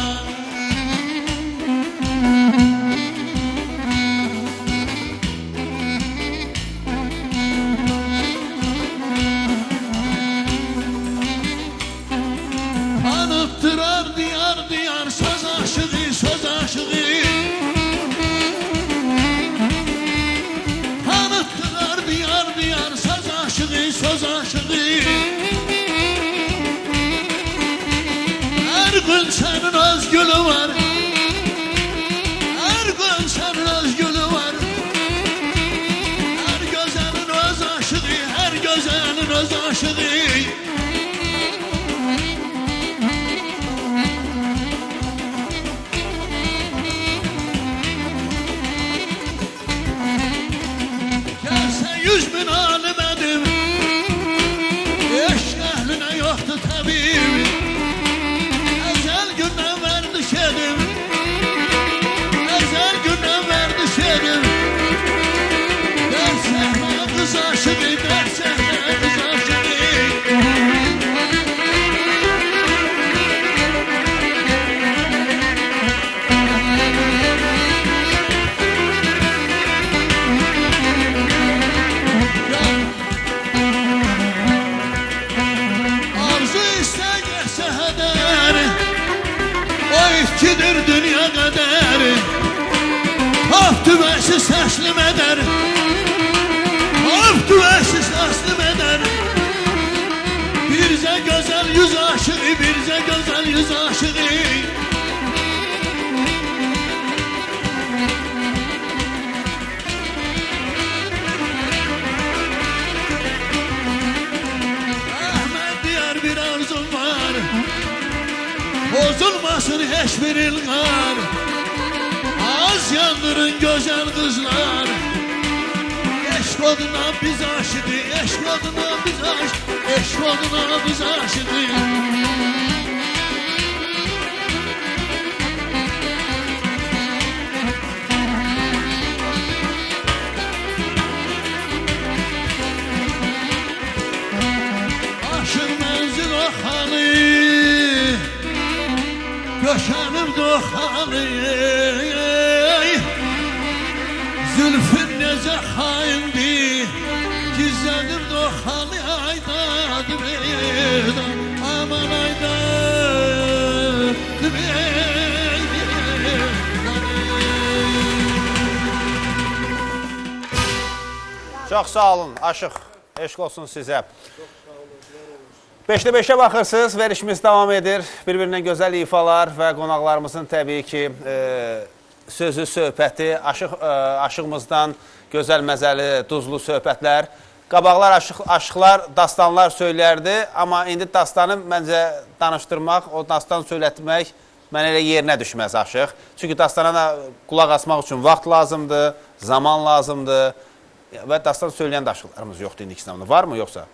Çox sağ olun, Aşıq. Eşq olsun sizə. 5də5-ə baxırsınız, verişimiz davam edir. Bir-birindən gözəl ifalar və qonaqlarımızın təbii ki, sözü, söhbəti, aşığımızdan gözəl, məzəli, duzlu söhbətlər. Qabaqlar, aşıqlar, dastanlar söylərdi, amma indi dastanı məncə danışdırmaq, o dastan söylətmək mən elə yerinə düşməz Aşıq. Çünki dastana qulaq asmaq üçün vaxt lazımdır, zaman lazımdır. Və dastan söyləyən daşıqlarımız yoxdur indi ikisindən. Var mı, yoxsa?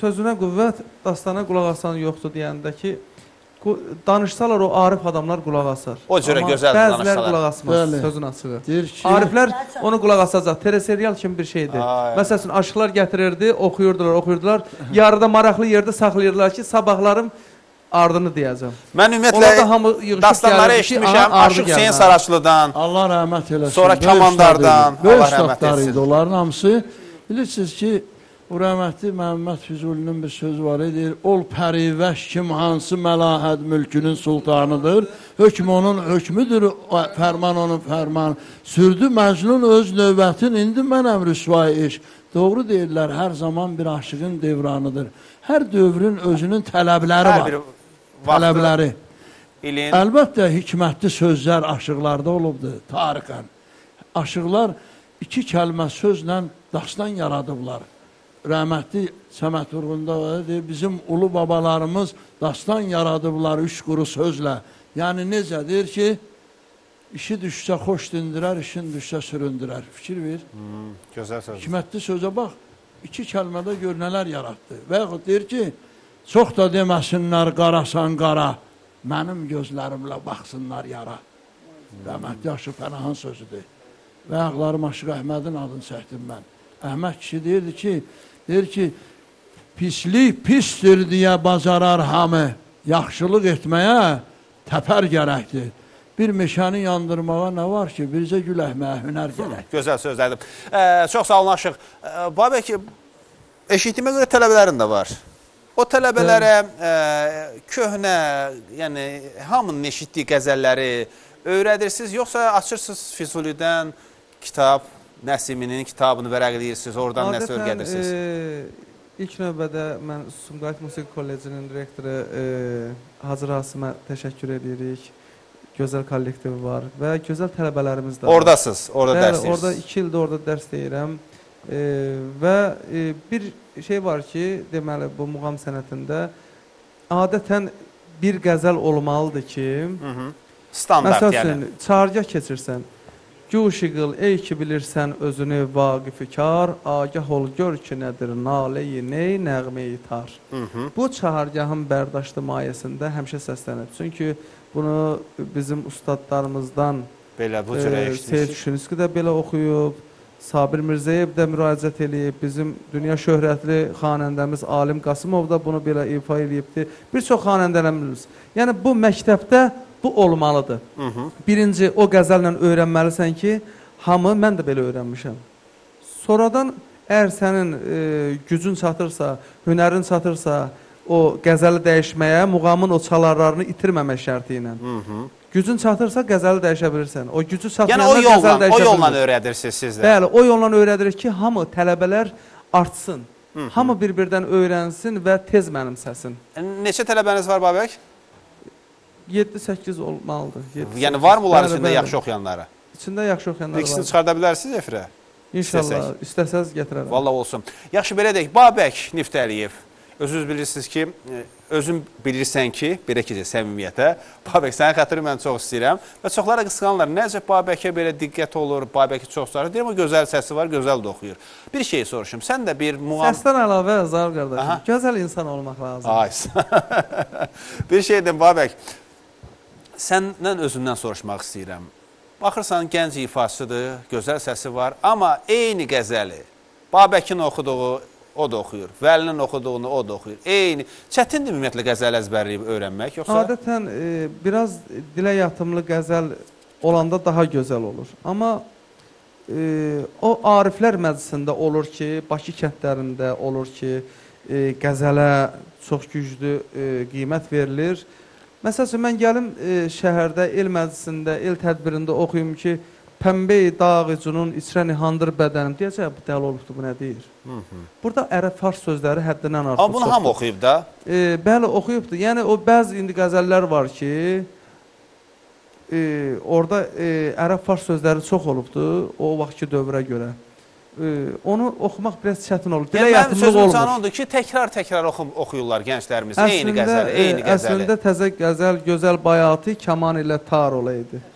Sözünə qüvvət, dastana qulaq asanı yoxdur deyəndə ki, danışsalar o arif adamlar qulaq asar. O cürə gözəldir danışsalar. Bəzilər qulaq asmaz, sözün açığı. Ariflər onu qulaq asacaq, teleserial kimi bir şeydir. Məsəl üçün, aşıqlar gətirirdi, oxuyurdular. Yarıda maraqlı yerdə saxlayırlar ki, sabahlarım ardını deyəcəm. Mən ümumiyyətlə dastanları eşitmişəm Aşıq Hüseyn Saraçlıdan, sonra Kamandardan, Allah rəhmət etsin. Onların hamısı, bilirsiniz ki, bu rəhmətli Mehmet Füzulünün bir sözü var edir, ol pərivəş kim hansı məlahət mülkünün sultanıdır, hökm onun hökmüdür, fərman onun fərmanı, sürdü Məcnun öz növbətin, indi mənəm rüsvai iş. Doğru deyirlər, hər zaman bir aşığın devranıdır. Hər dövrün özünün tələbləri var. Tələbləri. Əlbəttə, hikmətli sözlər aşıqlarda olubdur, tarixən. Aşıqlar iki kəlmə sözlə dastan yaradıblar. Rəhmətli Səmət Urqunda deyir, bizim ulu babalarımız dastan yaradıblar üç quru sözlə. Yəni, necə deyir ki, işi düşsə xoş dindirər, işin düşsə süründürər. Fikir ver. Hikmətli sözə bax. iki kəlmədə gör nələr yaratdı. Və yaxud deyir ki, çox da deməsinlər qarasan qara, mənim gözlərimlə baxsınlar yara. Rəhmətli Aşıq Fənahan sözüdür. Və ayaqlarım Aşıq Əhmədin adını çəkdim mən. Əhməd kişi deyir ki, pislik pistir deyə bazarar hamı, yaxşılıq etməyə təpər gərəkdir. Bir meşəni yandırmağa nə var ki, bircə gül əkməyə hünər gələk. Gözəl sözlərdir. Çox sağ olun Aşıq. Babək, eşitdiyimə görə tələbələrin də var. O tələbələrə köhnə, yəni hamının eşitdiyi qəzəlləri öyrədirsiniz, yoxsa açırsınız Füzulidən kitab, Nəsiminin kitabını vərəqləyirsiniz, oradan nəsə öyrədirsiniz? İlk növbədə mən Sumqayıt Musiqi Kollecinin direktoru Hazra təşəkkür edirik. Gözəl kollektivi var və gözəl tələbələrimiz də var. Oradasınız, orada dərs deyirsiniz. Orada 2 ildir orada dərs deyirəm. Və bir şey var ki, deməli, bu muğam sənətində adətən bir qəzəl olmalıdır ki, standart yəni. Məsəl üçün, çağırgah keçirsən, Güşiqil, ey ki bilirsən özünü vaqifikar, agah ol gör ki nədir naleyi ney, nəğməyi tar. Bu çağırgahın bərdaşlı mayəsində həmişə səslənib. Çünki bunu bizim ustadlarımızdan Seyid Şünüski də belə oxuyub, Sabir Mirzəyev də müraciət eləyib, bizim dünya şöhrətli xanəndəmiz Alim Qasımov da bunu belə ifa eləyibdir. Bir çox xanəndələrimiz. Yəni bu məktəbdə bu olmalıdır. Birinci, o qəzəllə öyrənməlisən ki, hamı mən də belə öyrənmişəm. Sonradan əgər sənin gücün çatırsa, hünərin çatırsa, o qəzəli dəyişməyə, muğamın o çalarlarını itirməmək şərti ilə. Gücün çatırsa qəzəli dəyişə bilirsən. O gücü çatmayanlar qəzəli dəyişə bilirsən. Yəni o yolla öyrədirsiniz siz də. Bəli, o yolla öyrədirik ki, hamı tələbələr artsın. Hamı bir-birdən öyrənsin və tez mənimsəsin. Neçə tələbəniz var Babək? 7-8 olmalıdır. Yəni var mı onların içində yaxşı oxuyanları? İçində yaxşı oxuyanları var. İkisini çıxarda bilərsiniz efirə? İnşallah, istəsəz gətirərəm. Vallah olsun. Yaxşı, belə deyək, Babək Niftəliyev. Özünüz bilirsiniz ki, özün bilirsən ki, belə ki, səmimiyyətə, Babək, sənə xatırı mən çox istəyirəm və çoxlara qısqanlar, nəcə Babəkə belə diqqət olur, Babəki çox sarı, deyirəm o gözəl səsi var, gözəl də oxuyur. Bir şey soruşum, sən də bir muğam... Səsdən əlavə, Zaur qardaşım, gözəl insan olmaq lazım. Bir şey edin, Babək, səndən özümdən soruşmaq istəyirəm. Baxırsan, gənc ifasıdır, gözəl səsi var, amma eyni qəzəli, Babəkin oxuduğu, o da oxuyur. Vəlinin oxuduğunu o da oxuyur. Eyni. Çətindir ümumiyyətlə qəzəl əzbərliyib öyrənmək, yoxsa? Adətən, biraz dilə yatımlı qəzəl olanda daha gözəl olur. Amma o Ariflər məclisində olur ki, Bakı kəndlərində olur ki, qəzələ çox güclü qiymət verilir. Məsəl üçün, mən gəlim şəhərdə, el məclisində, el tədbirində oxuyum ki, Pəmbəyi dağıcının içrə nihandır bədənim. Deyəcək, bu dəli olubdur, bu nə deyir? Burada ərəb-fars sözləri həddindən artıq çoxdur. Amma bunu hamı oxuyub da? Bəli, oxuyubdur. Yəni, o bəzi indi qəzəllər var ki, orada ərəb-fars sözləri çox olubdur o vaxtki dövrə görə. Onu oxumaq biraz çətin olur. Dilə yatımlıq olmur. Mənim sözüm canı ondur ki, təkrar-təkrar oxuyurlar gənclərimiz. Eyni qəzəli, eyni qəzəli. Əslində təzə qəzəl, gözəl bayatı kaman ilə tar olaydı.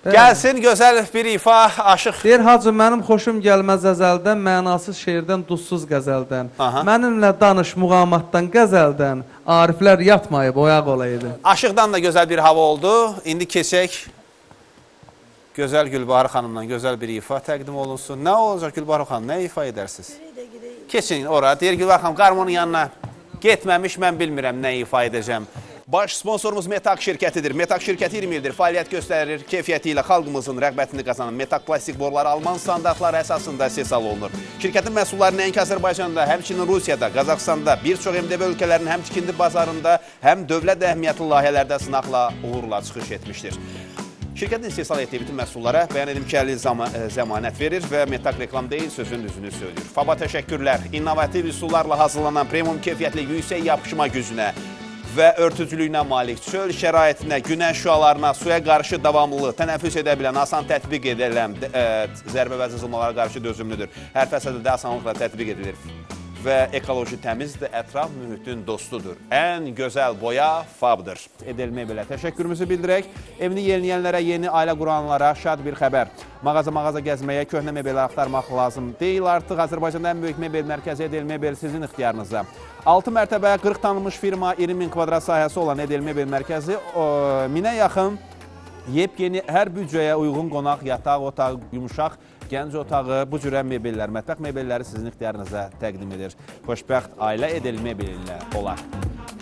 Gəlsin gözəl bir ifa, Aşıq. Deyir, hacı, mənim xoşum gəlməz əzəldən, mənasız şeirdən, duzsuz qəzəldən. Mənimlə danış muğamatdan, qəzəldən, ariflər yatmayıb, oyaq olaydı. Aşıqdan da gözəl bir hava oldu. İndi keçək, gözəl Gülbahar xanımdan gözəl bir ifa təqdim olunsun. Nə olacaq Gülbahar xanım, nə ifa edərsiniz? Keçin oraya, deyir Gülbahar xanım, qarmonun yanına getməmiş, mən bilmirəm nə ifa edəcəm. Baş sponsorumuz Metak şirkətidir. Metak şirkəti 20 ildir fəaliyyət göstərir. Keyfiyyəti ilə xalqımızın rəğbətini qazanan Metak plastik boruları Alman standartları əsasında istehsal olunur. Şirkətin məhsullarını ən ki Azərbaycanda, həmçinin Rusiyada, Qazaxıstanda, bir çox MDB ölkələrinin həm tikindi bazarında, həm dövlət əhəmiyyətli layihələrdə sınaqla, uğurla çıxış etmişdir. Şirkətin istehsal etdiyi bütün məhsullara bəyan edim ki, 50 zəmanət verir və Metak reklam deyil, sözün düzünü söylüyor. FABA təşəkkürlər. İnnovativ üsullarla hazırlanan premium keyfiyyətli yüksək yapışma gücünə və örtücülüyünə malik, çöl şəraitinə, günəş şüalarına, suya qarşı davamlılığı, tənəffüs edə bilən, asan tətbiq edilən, zərbə və cızılmalara qarşı dözümlüdür. Hər fəsədə də asanlıqla tətbiq edilir. və ekoloji təmizdir, ətraf mühitin dostudur. Ən gözəl boya fabdır. Edil Mebelə təşəkkürümüzü bildirək. Evini yeniləyənlərə, yeni ailə quranlara şad bir xəbər. Mağaza-mağaza gəzməyə, köhnə mebelə axtarmaq lazım deyil. Artıq Azərbaycanda ən böyük mebel mərkəzi Edil Mebel sizin ixtiyarınızda. 6 mərtəbə, 40 tanınmış firma, 20 min kvadrat sahəsi olan Edil Mebel mərkəzi minə yaxın yepyeni hər büdcəyə uyğun qonaq, yataq, otaq, yumuşaq, gənc otağı, bu cürə mebellər, mətbəx mebelləri sizin ixtiyarınıza təqdim edir. Xoşbəxt ailə edilmə bilinlə olar.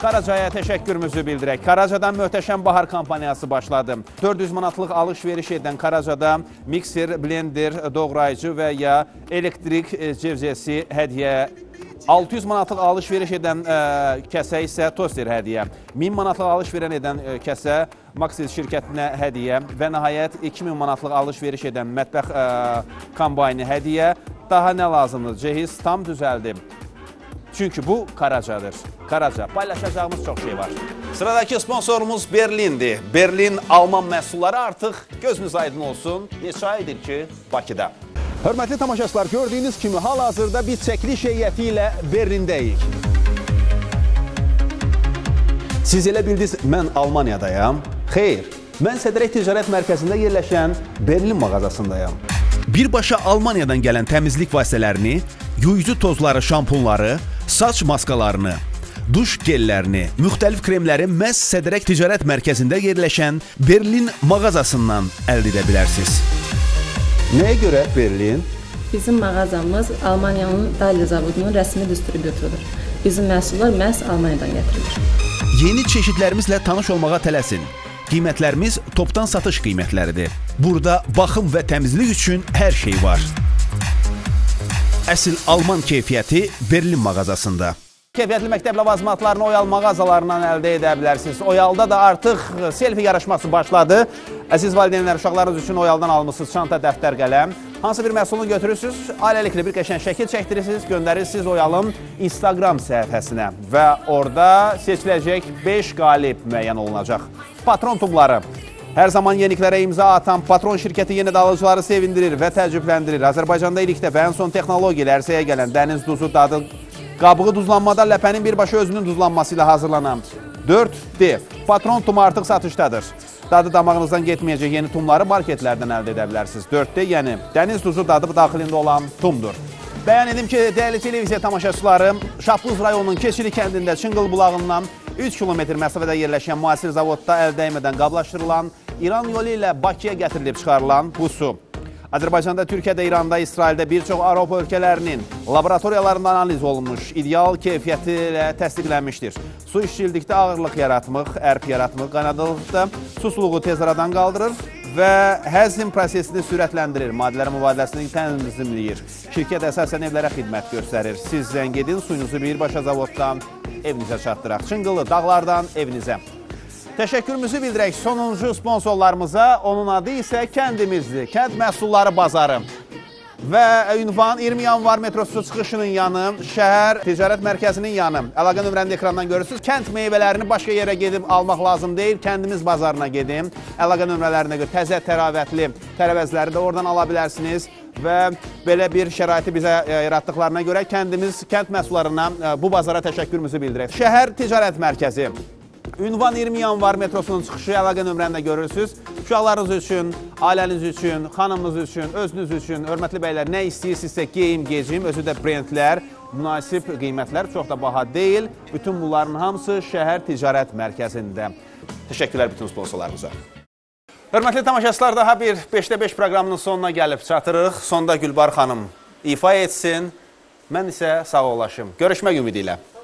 Karacaya təşəkkürümüzü bildirək. Karacadan möhtəşəm bahar kampaniyası başladı. 400 manatlıq alış-veriş edən Karacada mikser, blender, doğrayıcı və ya elektrik cevzesi hədiyə, 600 manatlıq alış-veriş edən kəsə isə toster hədiyə, 1000 manatlıq alış-veriş edən kəsə Maxis şirkətinə hədiyə və nəhayət 2000 manatlıq alış-veriş edən mətbəx kombayni hədiyə. Daha nə lazımdır? Cehiz tam düzəldi. Çünki bu Karacadır. Karaca. Paylaşacağımız çox şey var. Sıradakı sponsorumuz Berlindir. Berlin Alman məhsulları artıq gözünüz aydın olsun. Neçə aydır ki Bakıda. Hörmətli tamaşaçılar, gördüyünüz kimi hal-hazırda bir çəkiliş heyəti ilə Berlindəyik. Siz elə bildiniz, mən Almaniyadayam. Xeyr, mən Sədərək Ticaret Mərkəzində yerləşən Berlin mağazasındayam. Birbaşa Almaniyadan gələn təmizlik vasitələrini, yuyucu tozları, şampunları, saç maskalarını, duş gellərini, müxtəlif kremləri məhz Sədərək Ticarət Mərkəzində yerləşən Berlin mağazasından əldə edə bilərsiniz. Nəyə görə Berlin? Bizim mağazamız Almaniyanın Dalya zavodunun rəsmi distribütorudur. Bizim məhsullar məhz Almaniyadan gətirilir. Yeni çeşidlərimizlə tanış olmağa tələsin. Qiymətlərimiz topdan satış qiymətləridir. Burada baxım və təmizlik üçün hər şey var. Əsil Alman keyfiyyəti Berlin mağazasında. Keyfiyyətli məktəb ləvazımatlarını Oyal mağazalarından əldə edə bilərsiniz. Oyalda da artıq selfie yarışması başladı. Əziz valideynlər, uşaqlarınız üçün Oyaldan almışsınız çanta, dəftər, qələm. Hansı bir məhsulunu götürürsünüz, ailəliklə bir qəşəng şəkil çəkdirirsiniz, göndərirsiniz Oyalın Instagram səhifəsinə və orada seçiləcək 5 qalib müəyyən olunacaq. Patron tubları. Hər zaman yeniliklərə imza atan Patron şirkəti yenə də alıcıları sevindirir və təəccübləndirir. Azərbaycanda ilikdə və ən son texnologiyalar ərsəyə gələn dəniz duzu dadı qabığı duzlanmada ləpənin birbaşa özünün duzlanması ilə hazırlanan 4D Patron tumu artıq satışdadır. Dadı damağınızdan getməyəcək yeni tumları marketlərdən əldə edə bilərsiniz. 4D yəni dəniz duzu dadı daxilində olan tumdur. Bəyan edim ki, dəyərli televiziya tamaşaçıları, Şapuz rayonunun Keçili kəndində Çınğıl Bulağından 3 kilometr məsafədə yerləşən müasir zavodda əldəymədən qablaşdırılan, İran yolu ilə Bakıya gətirilib çıxarılan bu su. Azərbaycanda, Türkiyədə, İranda, İsraildə bir çox Avropa ölkələrinin laboratoriyalarında analiz olunmuş, ideal keyfiyyəti ilə təsdiqlənmişdir. Su işçilikdə ağırlıq yaratmaq, ərp yaratmaq, qaynadılıqda susuluğu tez aradan qaldırır və həzm prosesini sürətləndirir, maddələr mübadiləsini tənzimləyir. Şirkət əsasən evlərə xidmət göstərir. Siz zəng edin, suyunuzu birbaşa zavoddan evinizə çatdıraq. Çınğılı dağlardan evinizə. Təşəkkürümüzü bildirək sonuncu sponsorlarımıza, onun adı isə kəndimizdir, Kənd məhsulları bazarı. Və ünvan 20 yanvar metrosu çıxışının yanı, Şəhər ticaret mərkəzinin yanı. Əlaqə nömrəni də ekrandan görürsünüz. Kənd meyvələrini başqa yerə gedib almaq lazım deyil, kəndimiz bazarına gedin. Əlaqə nömrələrinə görə təzə təravətli tərəvəzləri də oradan ala bilərsiniz. Və belə bir şəraiti bizə yaratdıqlarına görə kəndimiz kənd məhsullarına bu bazara təşəkkürümüzü bildirək. Şəhər ticaret mərkəzi. Ünvan 20 yanvar metrosunun çıxışı, əlaqə nömrəndə görürsünüz. Uşaqlarınız üçün, ailəniz üçün, xanımınız üçün, özünüz üçün, hörmətli bəylər, nə istəyirsinizsə geyim, gecim, özü də brendlər, münasib qiymətlər, çox da baha deyil. Bütün bunların hamısı Şəhər ticaret mərkəzində. Təşəkkürlər bütün sponsorlarımıza. Hörmətli tamaşaçılar, daha bir 5də5 proqramının sonuna gəlib çatırıq. Sonda Gülbahar xanım ifa etsin, mən isə sağ olaşım. Görüşmək ümidi ilə.